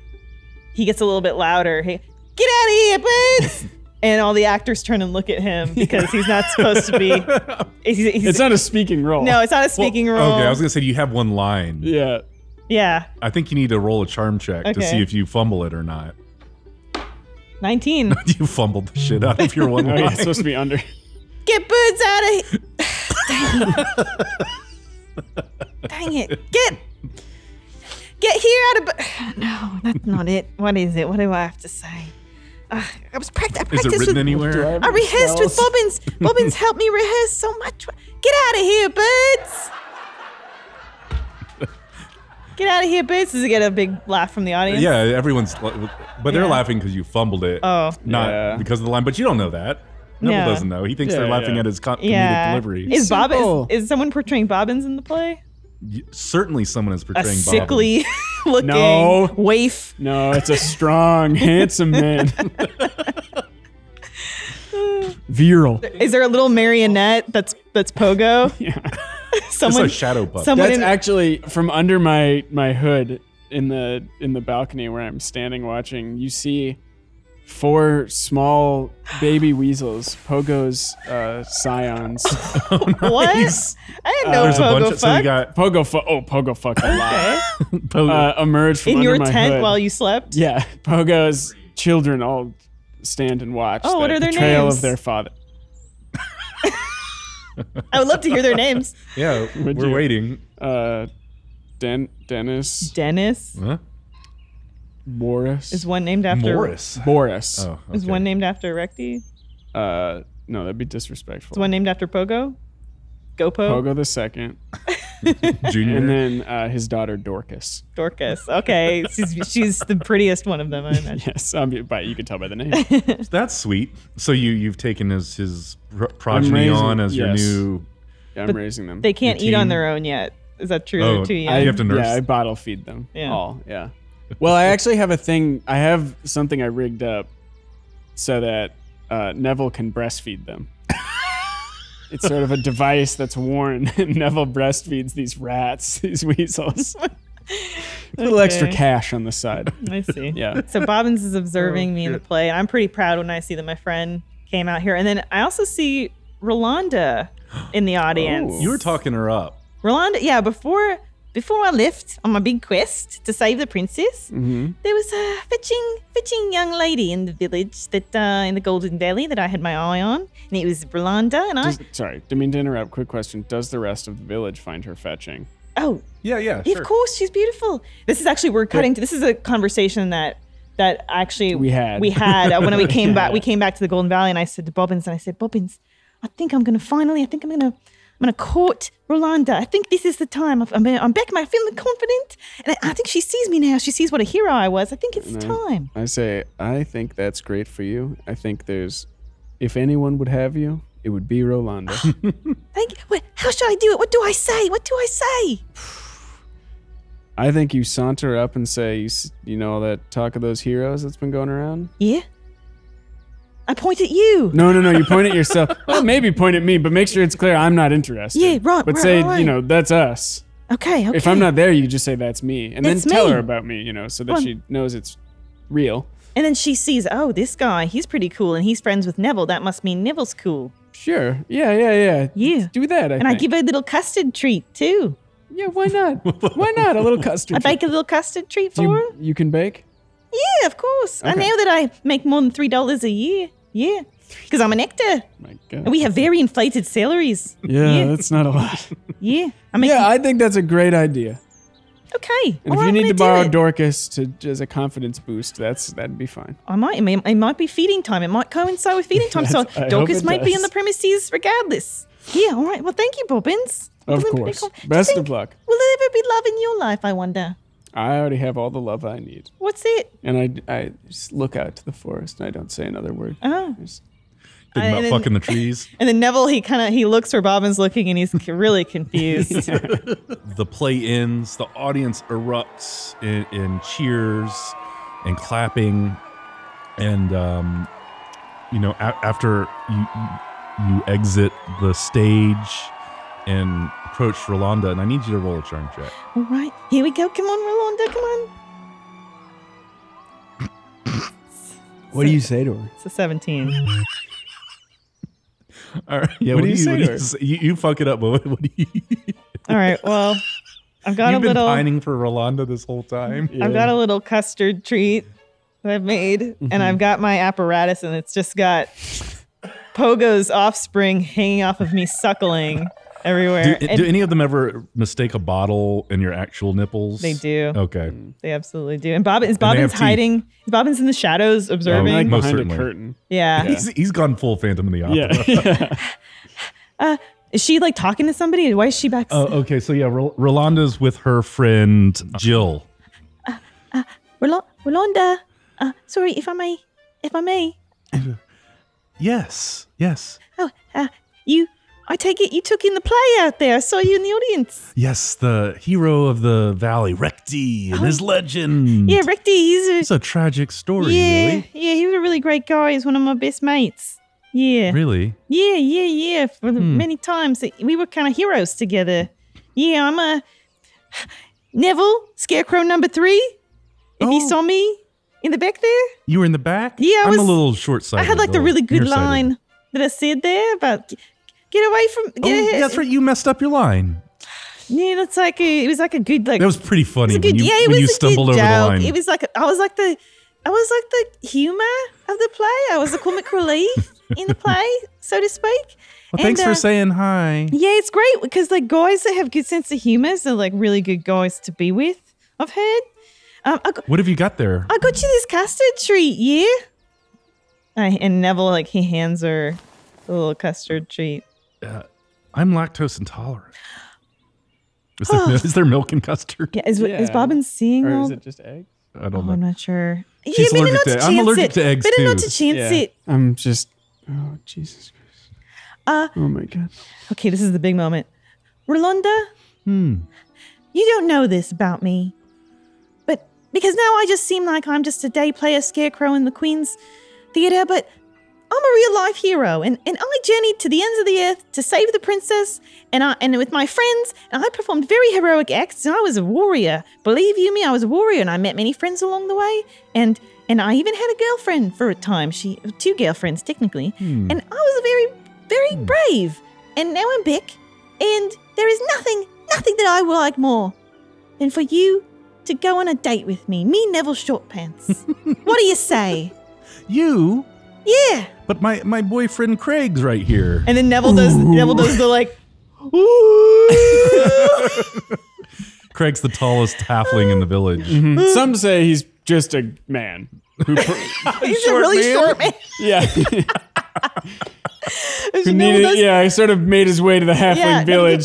gets a little bit louder. Hey, get out of here, please! And all the actors turn and look at him because he's not supposed to be. It's not a speaking role. No, it's not a speaking role. Okay, I was gonna say you have one line. Yeah. Yeah. I think you need to roll a charm check to see if you fumble it or not. 19. You fumbled the shit out of your one line. It's supposed to be under. Get birds out of here. Dang it. Get here out of. No, that's not it. What is it? What do I have to say? I practiced. Is it written anywhere? I rehearsed with Bobbins. Bobbins helped me rehearse so much. Get out of here, birds. Get out of here, bitch! Does it get a big laugh from the audience? Yeah, everyone's, but they're laughing because you fumbled it, not because of the line. But you don't know that. Neville doesn't know. He thinks they're laughing at his comedic delivery. Is someone portraying Bobbins in the play? Certainly, someone is portraying Bobbins. A sickly looking waif. No, it's a strong, handsome man. Virile. Is there a little marionette that's Pogo? Yeah. Someone, it's a shadow pup. That's actually from under my hood in the balcony where I'm standing watching. You see 4 small baby weasels, Pogo's scions. What? Nice. I had no Pogo Fuck. So you got Pogo Fuck. Oh, Pogo Fuck a lot. Pogo emerged from under my hood. In your tent while you slept? Yeah. Pogo's children all stand and watch. Oh, what are their names? The betrayal of their father. I would love to hear their names. Yeah, we're waiting. Dennis. Huh? Boris. Is one named after Boris? Boris. Oh, okay. Is one named after Recti? No, that'd be disrespectful. Is one named after Pogo? Pogo the second. Junior. And then his daughter Dorcas. Dorcas. Okay, she's the prettiest one of them, I imagine. Yes, but you can tell by the name. That's sweet. So you've taken his progeny on as your new. Yeah, I'm raising them. They can't eat on their own yet. Is that true? Oh, too young? You have to nurse. Yeah, I bottle feed them. Yeah. All. Yeah. Well, I actually have a thing. I have something I rigged up so that Neville can breastfeed them. It's sort of a device that's worn, and Neville breastfeeds these rats, these weasels. A little extra cash on the side. I see. Yeah. So Bobbins is observing me in the play. I'm pretty proud when I see that my friend came out here. And then I also see Rolanda in the audience. Oh, you were talking her up. Rolanda, yeah. Before I left on my big quest to save the princess, there was a fetching young lady in the village that in the Golden Valley that I had my eye on, and it was Rolanda. And sorry, didn't mean to interrupt. Quick question: does the rest of the village find her fetching? Oh, yeah, sure. Of course, she's beautiful. This is actually we're cutting to. This is a conversation that actually we had when we came back. We came back to the Golden Valley, and I said to Bobbins, I think I'm gonna court Rolanda. I think this is the time. I'm back. I'm feeling confident. And I think she sees me now. She sees what a hero I was. I think it's time. I say, I think that's great for you. I think if anyone would have you, it would be Rolanda. Thank you. Wait, how should I do it? What do I say? I think you saunter up and say, you know all that talk of those heroes that's been going around? Yeah. I point at you. No, you point at yourself. Well, maybe point at me, but make sure it's clear I'm not interested. Yeah, right. But say, right. You know, that's us. Okay. If I'm not there, you just say that's me. And then tell her about me, you know, so that she knows it's real. And then she sees, oh, this guy, he's pretty cool, and he's friends with Neville. That must mean Neville's cool. Sure. Yeah. Do that, I think. I give her a little custard treat, too. Yeah, why not? Why not? A little custard. I bake a little custard treat for her. You can bake? Yeah, of course. Okay. I know that I make more than $3 a year. Yeah. Because I'm an actor. My God. And we have very inflated salaries. Yeah, that's not a lot. Yeah. I think that's a great idea. Okay. And if you need to borrow Dorcas as a confidence boost, that'd be fine. I might. I mean, it might be feeding time. It might coincide with feeding time. So Dorcas might be on the premises regardless. Yeah, all right. Well, thank you, Bobbins. Of course. Best of luck. Will there ever be love in your life, I wonder? I already have all the love I need. What's it? And I just look out to the forest and I don't say another word. Oh. Thinking about fucking the trees. And then Neville, he looks where Bobbins looking, and he's really confused. Yeah. The play ends. The audience erupts in cheers and clapping. And after you exit the stage and approach Rolanda, and I need you to roll a charm check. All right, here we go. Come on, Rolanda, come on. What do you say to her? It's a 17. All right. Yeah, what do you say to her? You fuck it up, but what do you? All right. Well, I've got You've been pining for Rolanda this whole time. Yeah. I've got a little custard treat that I've made, and I've got my apparatus, and it's just got Pogo's offspring hanging off of me, suckling everywhere. Do any of them ever mistake a bottle in your actual nipples? They do. Okay. They absolutely do. And Bobbins hiding. Is Bobbins in the shadows observing? Oh, like most behind a curtain. Yeah. He's gone full Phantom in the Opera. Yeah. Is she like talking to somebody? Why is she back? Oh, okay. So yeah, Rolanda's with her friend Jill. Rolanda, sorry, if I may. Yes. Oh, I take it you took in the play out there. I saw you in the audience. Yes, the hero of the valley, Recti, and his legend. Yeah, Recti, it's a tragic story, really. Yeah, he was a really great guy. He's one of my best mates. Yeah. Really? Yeah. For many times, we were kind of heroes together. Yeah, I'm a Neville, Scarecrow number 3. If you saw me in the back there. You were in the back? Yeah, I'm a little short-sighted. I had like the really good line that I said there about... Get away from! That's right. You messed up your line. Yeah, that's like it was like a good like. That was pretty funny. When you stumbled over the line. It was like I was like the humor of the play. I was the comic relief in the play, so to speak. Well, thanks for saying hi. Yeah, it's great because like guys that have good sense of humor are like really good guys to be with. I've heard. What have you got there? I got you this custard treat. Yeah. And Neville he hands her a little custard treat. I'm lactose intolerant. Is there milk in custard? Yeah, is Bobbins seeing? Or is it just egg? I don't know. I'm not sure. She's allergic to eggs. I'm allergic to eggs too. Better not to chance it. I'm just... Oh, Jesus Christ. Oh, my God. Okay, this is the big moment. Rolanda? You don't know this about me. But because now I just seem like I'm just a day player scarecrow in the Queen's Theatre, but... I'm a real life hero, and I journeyed to the ends of the earth to save the princess, and with my friends, and I performed very heroic acts, and I was a warrior. Believe you me, I was a warrior, and I met many friends along the way, and I even had a girlfriend for a time. She two girlfriends technically, and I was very, very brave. And now I'm back, and there is nothing that I would like more than for you to go on a date with me, Neville Shortpants. What do you say? You. Yeah. But my boyfriend Craig's right here. And then Neville does the like Craig's the tallest halfling in the village. Some say he's just a man. He's a really short man. Yeah. He sort of made his way to the halfling village.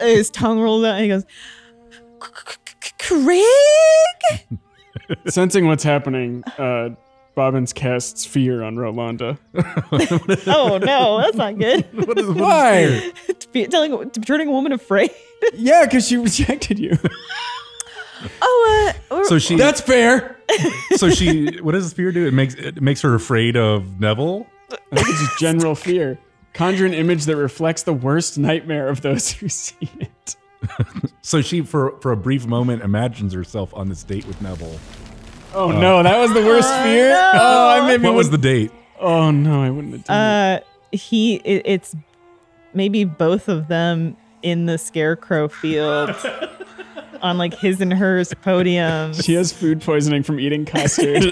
His tongue rolled out and he goes, Craig? Sensing what's happening, Bobbins casts fear on Rolanda. Oh no, that's not good. Why? Turning a woman afraid? Yeah, because she rejected you. That's fair. So she, what does fear do? It makes her afraid of Neville. I think it's just general fear. Conjure an image that reflects the worst nightmare of those who see it. So she, for a brief moment, imagines herself on this date with Neville. Oh, no, that was the worst fear? No. What was the date? Oh, no, I wouldn't have done it. It's maybe both of them in the scarecrow field on like his and hers podium. She has food poisoning from eating custard.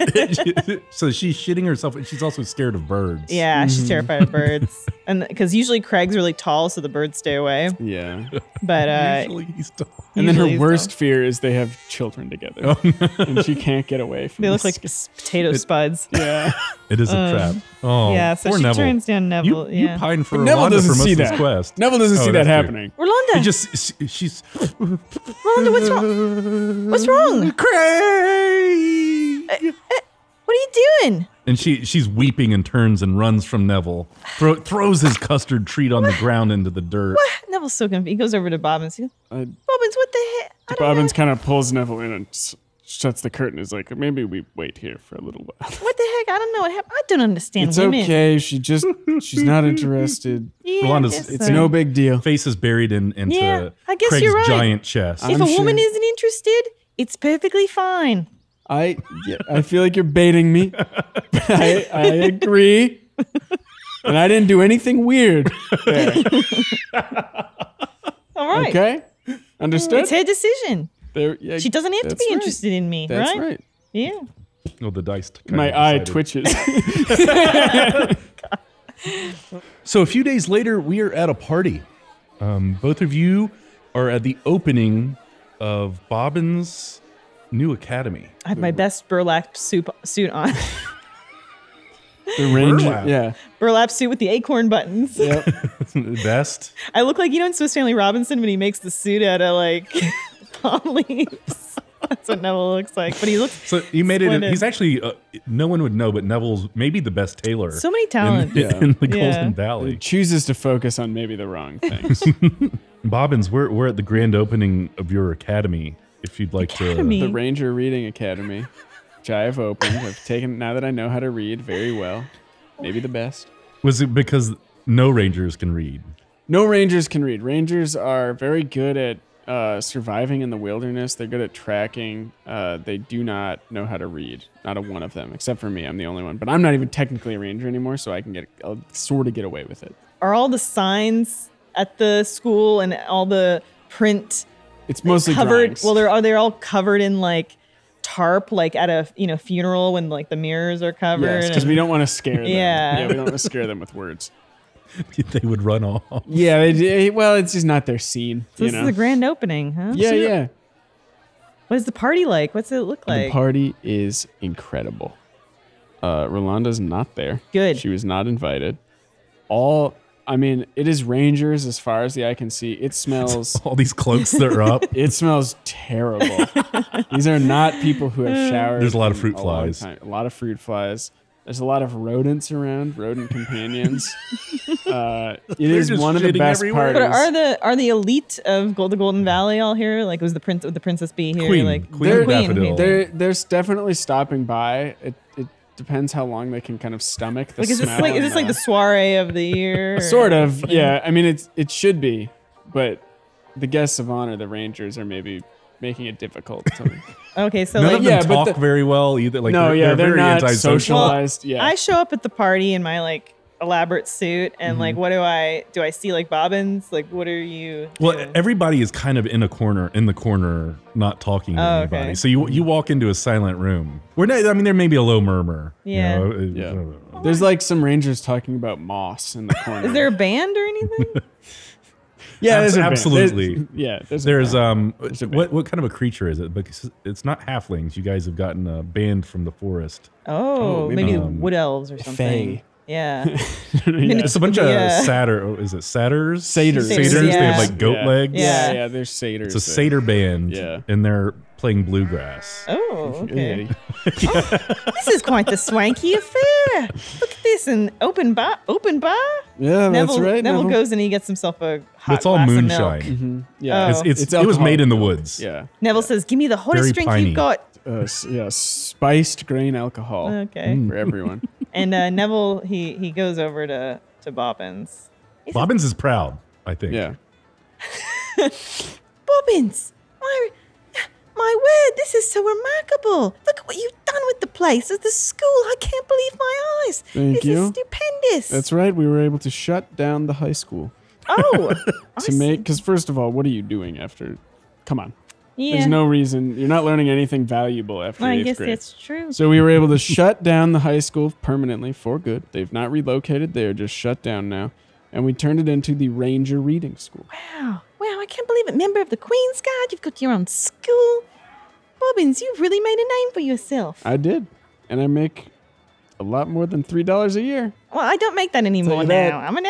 So she's shitting herself, and she's also scared of birds. Yeah, she's terrified of birds. And because usually Craig's really tall, so the birds stay away. Yeah. But usually he's tall. And then her worst fear is they have children together. Oh, no. And she can't get away from them. They look like potato spuds. Yeah. It is a trap. Oh, yeah, so she turns down Neville. You pine for Rolanda for most of this quest. Neville doesn't see that happening. Rolanda! She's... Rolanda, what's wrong? What's wrong? Craig! What are you doing? And she's weeping and turns and runs from Neville. Throws his custard treat on the ground into the dirt. What? Neville's so confused. He goes over to Bobbins. He goes, Bobbins, what the heck? Bobbins kind of pulls Neville in and shuts the curtain. Is like, maybe we wait here for a little while. What the heck? I don't know what happened. I don't understand. It's women. Okay. She's not interested. Yeah, Rolanda's, it's no big deal. Face is buried into I guess Craig's giant chest. If a woman isn't interested, it's perfectly fine. I feel like you're baiting me. I agree. And I didn't do anything weird there. All right. Okay. Understood? It's her decision. She doesn't have to be interested in me, right? That's right. Yeah. Well, the dice. My eye twitches. So a few days later, we are at a party. Both of you are at the opening of Bobbins' new academy. I have my best burlap suit on. The Ranger, burlap suit with the acorn buttons. Yep. Best. I look like, you know, in Swiss Family Robinson when he makes the suit out of like palm leaves. That's what Neville looks like. But he looks so you made splendid. It. He's actually no one would know, but Neville's maybe the best tailor. So many talents in the Golden Valley. He chooses to focus on maybe the wrong things. Bobbins, we're at the grand opening of your academy. If you'd like to, the Ranger Reading Academy, which I have opened. I've taken now that I know how to read very well, maybe the best. Was it because no Rangers can read? No Rangers can read. Rangers are very good at surviving in the wilderness. They're good at tracking. They do not know how to read. Not a one of them, except for me. I'm the only one, but I'm not even technically a Ranger anymore, so I'll sort of get away with it. Are all the signs at the school and all the print? It's mostly covered. Drawings. Well, they're all covered in like tarp, like at a funeral when like the mirrors are covered. Yes, because we don't want to scare them. Yeah, we don't want to scare them with words. They would run off. Yeah, well, it's just not their scene. So this is the grand opening, huh? Yeah, yeah. What is the party like? What's it look like? The party is incredible. Rolanda's not there. Good. She was not invited. I mean, it is Rangers as far as the eye can see. It smells... All these cloaks that are up. It smells terrible. These are not people who have showered. There's a lot of fruit flies. A lot of fruit flies. There's a lot of rodents around, rodent companions. It is one of the best parties. But are the elite of the Golden Valley all here? Like, was the princess bee here? Queen. Like, Queen. There's definitely stopping by. It depends how long they can kind of stomach the smell. Is this like the soiree of the year? Sort of, yeah. I mean, it should be, but the guests of honor, the Rangers, are maybe making it difficult. Okay, so none of them talk very well either. Like, no, they're very anti-socialized. Well, yeah, I show up at the party in my like elaborate suit, and like, what do I see? Like Bobbins? Like, what are you? Well, everybody is kind of in the corner, not talking to anybody. Okay. So you walk into a silent room. I mean, there may be a low murmur. Yeah. There's like some Rangers talking about moss in the corner. Is there a band or anything? Yeah, absolutely. What kind of a creature is it? Because it's not halflings. You guys have gotten a band from the forest. Oh, maybe wood elves or something. Fae. Yeah. It's a bunch of satyrs. Is it satyrs? Satyrs. Satyrs. They have like goat legs. Yeah, they're satyrs. It's a satyr band. Yeah. And they're playing bluegrass. Oh, okay. Oh, this is quite the swanky affair. Look at this. An open bar? Yeah, Neville, that's right. Neville goes and he gets himself a hot glass of milk. It's all moonshine. Yeah. It was made in the woods. Yeah. Neville says, give me the hottest drink you've got. Spiced grain alcohol. Okay. For everyone. And Neville, he goes over to Bobbins. Bobbins is proud, I think. Yeah. Bobbins, my word, this is so remarkable. Look at what you've done with the place, the school. I can't believe my eyes. Thank you. This is stupendous. That's right. We were able to shut down the high school. Oh. To make, because first of all, what are you doing after? Come on. Yeah. There's no reason. You're not learning anything valuable after eighth grade. I guess that's true. So we were able to shut down the high school permanently for good. They've not relocated. They are just shut down now. And we turned it into the Ranger Reading School. Wow. Wow, I can't believe it. Member of the Queen's Guard. You've got your own school. Bobbins, you've really made a name for yourself. I did. And I make a lot more than $3 a year. Well, I don't make that anymore now. I mean,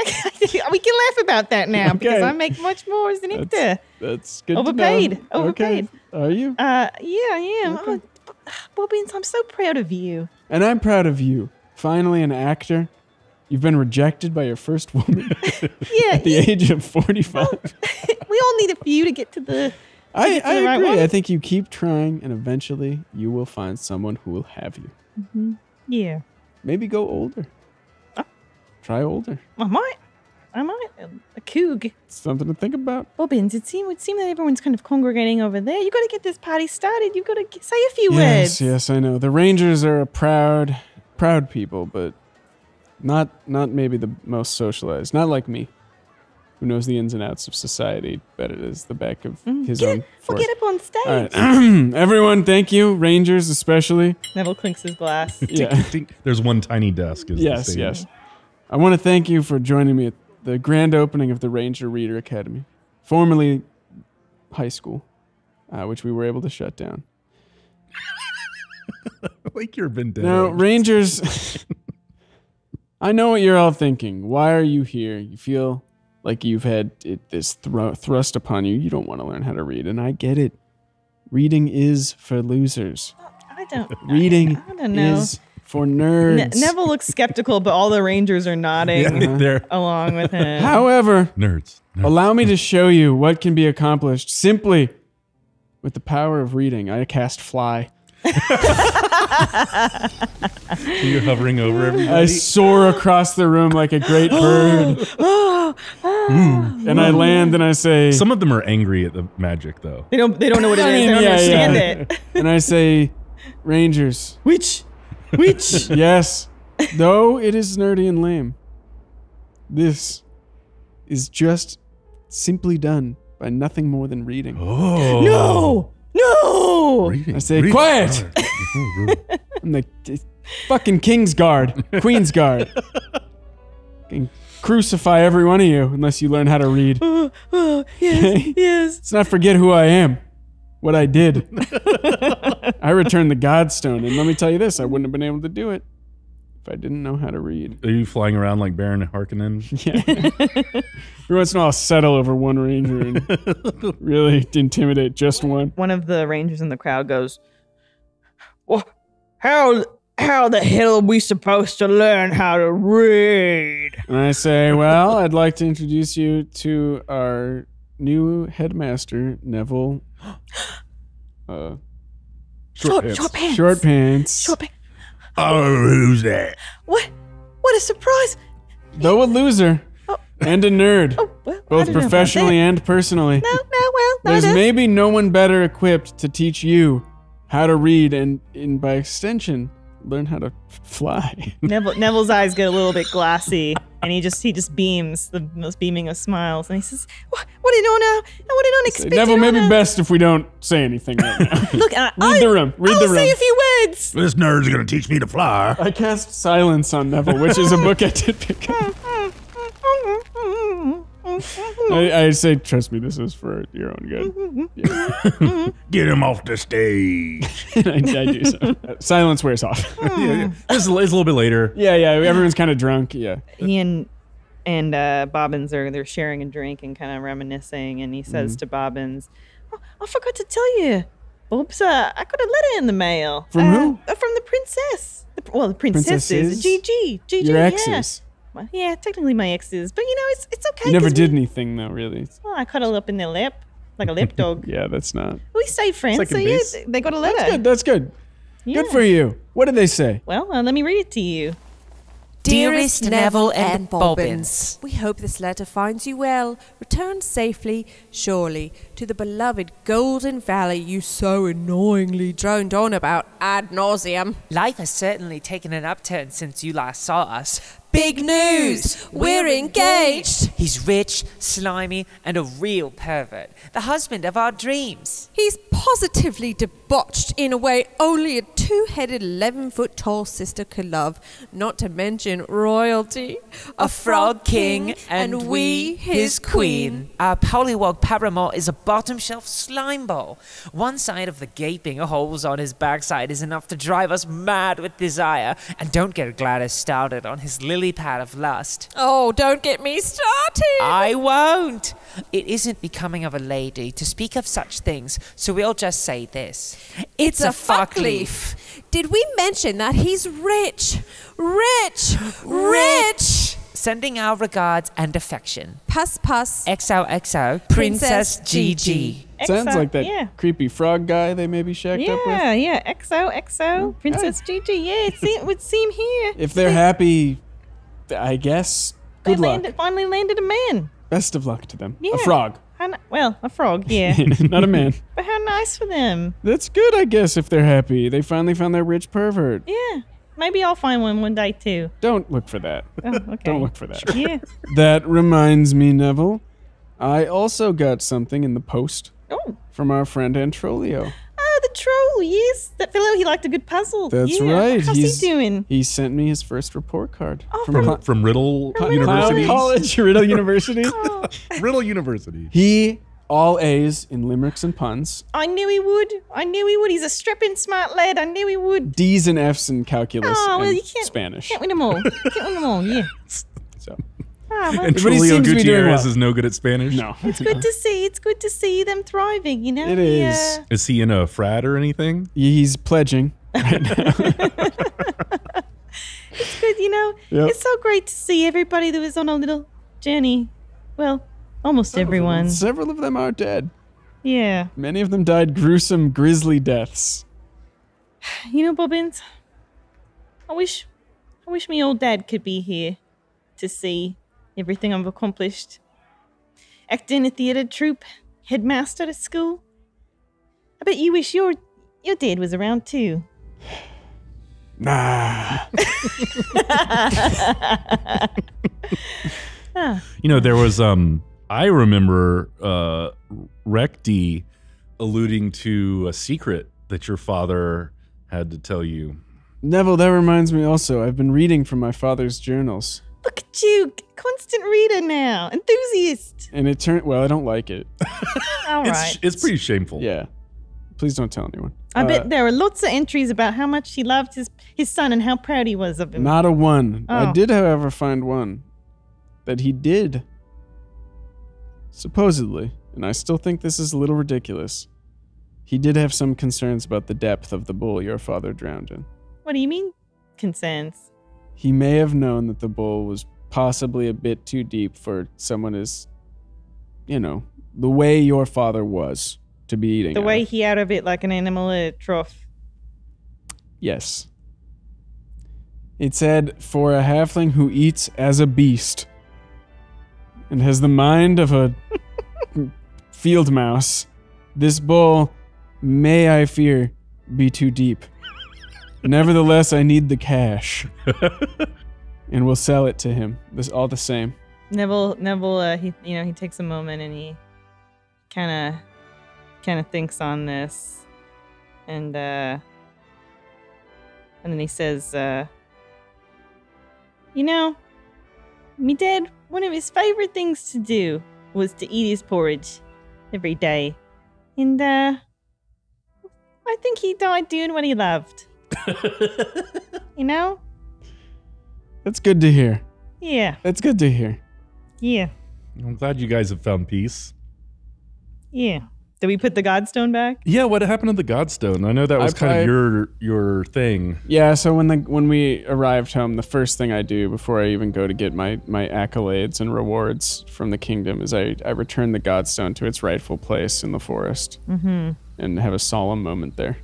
we can laugh about that now because I make much more as an actor. That's good. Overpaid. To know. Overpaid. Okay. Are you? Yeah, I am. Okay. Oh, Bobbins, I'm so proud of you. And I'm proud of you. Finally, an actor. You've been rejected by your first woman at the age of 45. Well, we all need a few to get to the. I agree. I think you keep trying, and eventually you will find someone who will have you. Mm-hmm. Yeah. Maybe go older. Try older. I might. A coog. Something to think about. Bobbins, it would seem that everyone's kind of congregating over there. You've got to get this party started. You've got to say a few words. Yes, I know. The Rangers are a proud people, but not maybe the most socialized. Not like me, who knows the ins and outs of society better as the back of his own. We'll get up on stage. All right. Everyone, thank you. Rangers especially. Neville clinks his glass. Yeah. There's one tiny desk. Yes. I want to thank you for joining me at the grand opening of the Ranger Reader Academy, formerly high school, which we were able to shut down. Like you're vendetta. Now, Rangers, I know what you're all thinking. Why are you here? You feel like you've had this thrust upon you. You don't want to learn how to read, and I get it. Reading is for losers. I don't know. Reading is for nerds. Neville looks skeptical, but all the Rangers are nodding along with him. However, nerds, allow me to show you what can be accomplished simply with the power of reading. I cast Fly. So you're hovering over everybody? I soar across the room like a great bird. And I land and I say... Some of them are angry at the magic, though. They don't know what it is. They don't understand it. And I say, Rangers. Which? Yes. Though it is nerdy and lame, this is just simply done by nothing more than reading. Oh. No! Reading, I say, quiet! I'm the fucking King's Guard. Queen's Guard. Can crucify every one of you unless you learn how to read. Yes. Let's not forget who I am. What I did. I returned the Godstone, and let me tell you this, I wouldn't have been able to do it if I didn't know how to read. Are you flying around like Baron Harkonnen? Yeah. Every once in a while I'll settle over one ranger and really intimidate just one. One of the rangers in the crowd goes, well, how the hell are we supposed to learn how to read? And I say, well, I'd like to introduce you to our new headmaster, Neville. Short pants. Oh, who's that? What? What a surprise! Though a loser and a nerd, both professionally and personally. No. There's maybe no one better equipped to teach you how to read and by extension, learn how to fly. Neville's eyes get a little bit glassy, and he just beams, the most beaming of smiles, and he says, "What I don't expect." Neville, maybe best if we don't say anything right now. Look, I'll say a few words. This nerd's gonna teach me to fly. I cast Silence on Neville, which is a book I did pick up. I say, trust me, this is for your own good. Yeah. Get him off the stage. I do so. Silence wears off. Yeah. It's a little bit later. Yeah. Everyone's kind of drunk. Yeah. He and Bobbins they're sharing a drink and kind of reminiscing. And he says to Bobbins, "I forgot to tell you, Bobbs. I got a letter in the mail. From who? From the princess. The princesses. Gigi. Your exes." Yeah, technically my exes, but you know it's okay. You never did anything though, really. Well, I cuddle up in their lap like a lap dog. Yeah, that's not. We stay friends, like so yeah, they got a letter. That's good. Yeah. Good for you. What did they say? Well, let me read it to you. Dearest Neville and Bobbins, we hope this letter finds you well, returned safely, surely, to the beloved Golden Valley you so annoyingly droned on about ad nauseum. Life has certainly taken an upturn since you last saw us. Big news! We're engaged! He's rich, slimy, and a real pervert. The husband of our dreams. He's positively debauched in a way only a two-headed, 11-foot-tall sister could love. Not to mention royalty. A frog king, and we his queen. Our polywog paramour is a bottom-shelf slime ball. One side of the gaping holes on his backside is enough to drive us mad with desire. And don't get Gladys started on his lily pad of lust. Oh, don't get me started! I won't! It isn't becoming of a lady to speak of such things, so we'll just say this. It's a fuck leaf. Did we mention that he's rich? Rich! Sending our regards and affection. Puss. XOXO. Princess Gigi. Sounds like that creepy frog guy they maybe shacked up with. Yeah, XOXO. Princess Gigi. Yeah, it would seem here. If they're happy, I guess. Good luck. Finally landed a man. Best of luck to them. Yeah. A frog. Well, a frog, yeah. Not a man. But how nice for them. That's good, I guess, if they're happy. They finally found their rich pervert. Yeah. Maybe I'll find one day, too. Don't look for that. Oh, okay. Don't look for that. Sure. Yeah. That reminds me, Neville. I also got something in the post from our friend Antrolio. Oh, the troll, yes. That fellow, he liked a good puzzle. That's right. How's he doing? He sent me his first report card. Oh, from Riddle University. College, Riddle University. Riddle University. He, all A's in limericks and puns. I knew he would. He's a strapping smart lad. I knew he would. D's and F's in calculus and Spanish. Can't win them all. Yeah. So. And Julio Gutierrez is no good at Spanish. No. It's good to see. Them thriving, you know? It is. Is he in a frat or anything? He's pledging right now. It's good, you know? Yep. It's so great to see everybody that was on a little journey. Well, almost everyone. Several of them are dead. Yeah. Many of them died gruesome, grisly deaths. You know, Bobbins, I wish me old dad could be here to see everything I've accomplished. Acting, a theatre troupe, headmaster at school. I bet you wish your dad was around too. Nah. You know, there was, I remember Recti alluding to a secret that your father had to tell you. Neville, that reminds me also, I've been reading from my father's journals. Look at you, constant reader now, enthusiast. And it turned, well, I don't like it. All right. It's pretty shameful. Yeah. Please don't tell anyone. I bet there are lots of entries about how much he loved his son and how proud he was of him. Not a one. Oh. I did, however, find one that he did, supposedly, and I still think this is a little ridiculous. He did have some concerns about the depth of the bowl your father drowned in. What do you mean, concerns? He may have known that the bowl was possibly a bit too deep for someone as, you know, the way your father was to be eating. The way he out of it like an animal at a trough. Yes. It said, for a halfling who eats as a beast and has the mind of a field mouse, this bowl may, I fear, be too deep. Nevertheless, I need the cash, and we'll sell it to him. This all the same. Neville, he takes a moment and he kind of thinks on this, and then he says, "You know, me dad, one of his favorite things to do was to eat his porridge every day, and I think he died doing what he loved." You know? That's good to hear. Yeah. That's good to hear. Yeah. I'm glad you guys have found peace. Yeah. Did we put the Godstone back? Yeah, what happened to the Godstone? I know that was kind of your thing. Yeah, so when we arrived home, the first thing I do before I even go to get my accolades and rewards from the kingdom is I return the Godstone to its rightful place in the forest. Mm-hmm. And have a solemn moment there.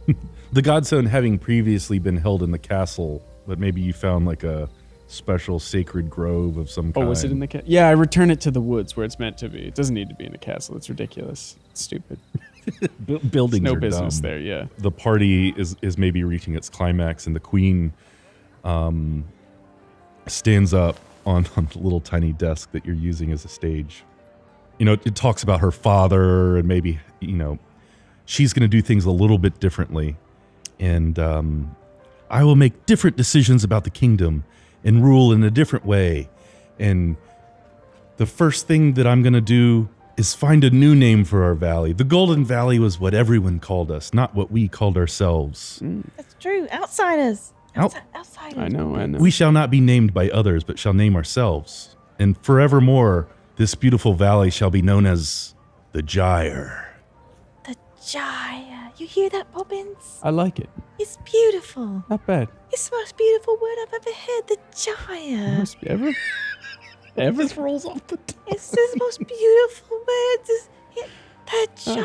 The Godstone having previously been held in the castle, but maybe you found like a special sacred grove of some kind. Oh, was it in the castle? Yeah, I return it to the woods where it's meant to be. It doesn't need to be in the castle. It's ridiculous. It's stupid. Buildings are dumb. No business there, yeah. The party is maybe reaching its climax, and the queen stands up on the little tiny desk that you're using as a stage. You know, it talks about her father and maybe, you know, she's going to do things a little bit differently. And I will make different decisions about the kingdom and rule in a different way. And the first thing that I'm going to do is find a new name for our valley. The Golden Valley was what everyone called us, not what we called ourselves. Mm. That's true. Outsiders. Outsiders. I know. We shall not be named by others, but shall name ourselves. And forevermore, this beautiful valley shall be known as the Gyre. The Gyre. You hear that, Bobbins? I like it. It's beautiful. Not bad. It's the most beautiful word I've ever heard, the Gyre. Must be ever. Ever's rolls off the tongue. It's the most beautiful words.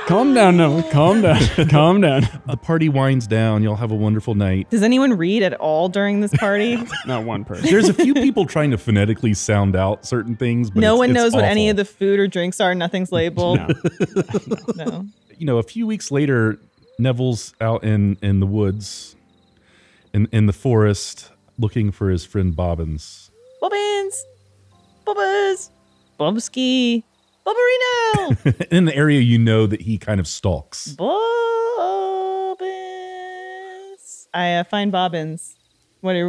Calm down now. Calm down. Calm down. The party winds down. You'll have a wonderful night. Does anyone read at all during this party? Not one person. There's a few people trying to phonetically sound out certain things. But no one knows what any of the food or drinks are. Nothing's labeled. No. You know, a few weeks later, Neville's out in the woods, in the forest, looking for his friend Bobbins. Bobbins! Bobbins! Bobski! Bobberino! In the area you know that he kind of stalks. Bobbins. I find Bobbins. What are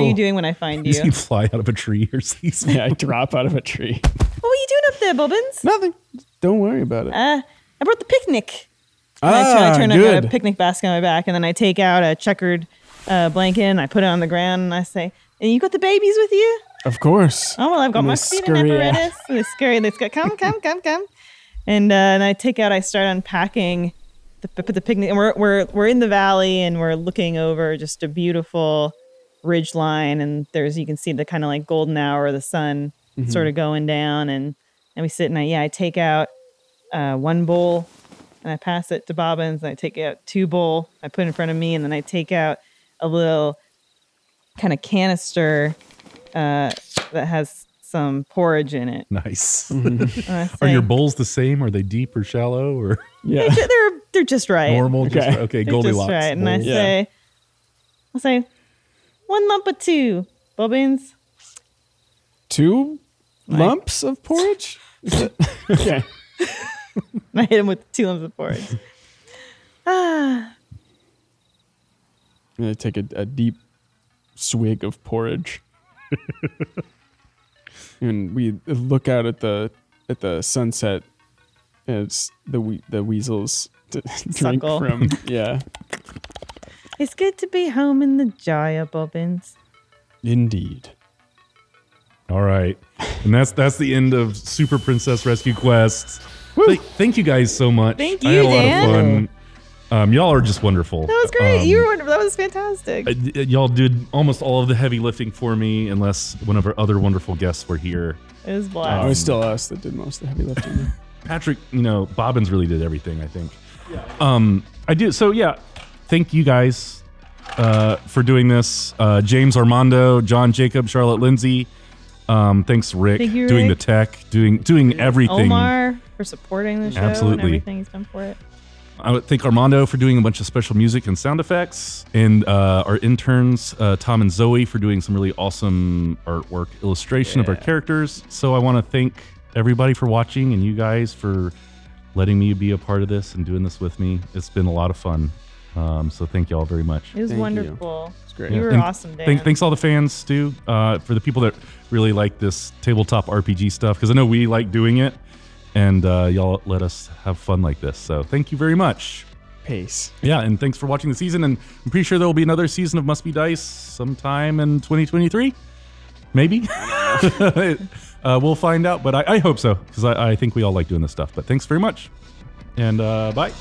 you doing when I find you? Does he fly out of a tree or something? Yeah, I drop out of a tree. What were you doing up there, Bobbins? Nothing. Don't worry about it. I brought the picnic. I turn a picnic basket on my back, and then I take out a checkered blanket, and I put it on the ground, and I say, and you got the babies with you? Of course. Oh, well, I've got my feet in apparatus. It's scary. Let's go. Come. And I start unpacking the picnic. And we're in the valley, and we're looking over just a beautiful ridge line. And you can see the kind of like golden hour of the sun sort of going down. And we sit, and I take out one bowl, and I pass it to Bobbins. And I take out two bowl. I put in front of me, and then I take out a little kind of canister that has some porridge in it. Nice. Are your bowls the same? Are they deep or shallow? Or yeah, they're just right. Normal. Okay, okay, Goldilocks. Just right. And I say, one lump of two, Bobbins. Two lumps of porridge. Okay. I hit him with 2 lumps of porridge. I'm gonna take a deep swig of porridge. And we look out at the sunset as the weasels drink from. Yeah. It's good to be home in the Gyre, Bobbins. Indeed. All right. And that's the end of Super Princess Rescue Quest. Thank you guys so much. Thank you, Dan. I had a lot of fun. Y'all are just wonderful. That was great. You were wonderful. That was fantastic. Y'all did almost all of the heavy lifting for me, unless one of our other wonderful guests were here. It was blast. It was still us that did most of the heavy lifting. Patrick, Bobbins really did everything, I think. Yeah. I do. So, yeah, thank you guys for doing this. James Armando, John Jacob, Charlotte Lindsay. Thanks, Rick. Thank you, doing Rick. The tech, doing everything. Omar for supporting the show. Absolutely. And everything he's done for it. I would thank Armando for doing a bunch of special music and sound effects, and our interns, Tom and Zoe, for doing some really awesome artwork illustration of our characters. So I want to thank everybody for watching, and you guys for letting me be a part of this and doing this with me. It's been a lot of fun. So thank you all very much. It was wonderful. It's great. You were awesome, Dan. Thanks all the fans, too, for the people that really like this tabletop RPG stuff, because I know we like doing it. And y'all let us have fun like this. So thank you very much. Peace. Yeah, and thanks for watching the season. And I'm pretty sure there will be another season of Must Be Dice sometime in 2023. Maybe. We'll find out, but I hope so, because I think we all like doing this stuff. But thanks very much. And bye.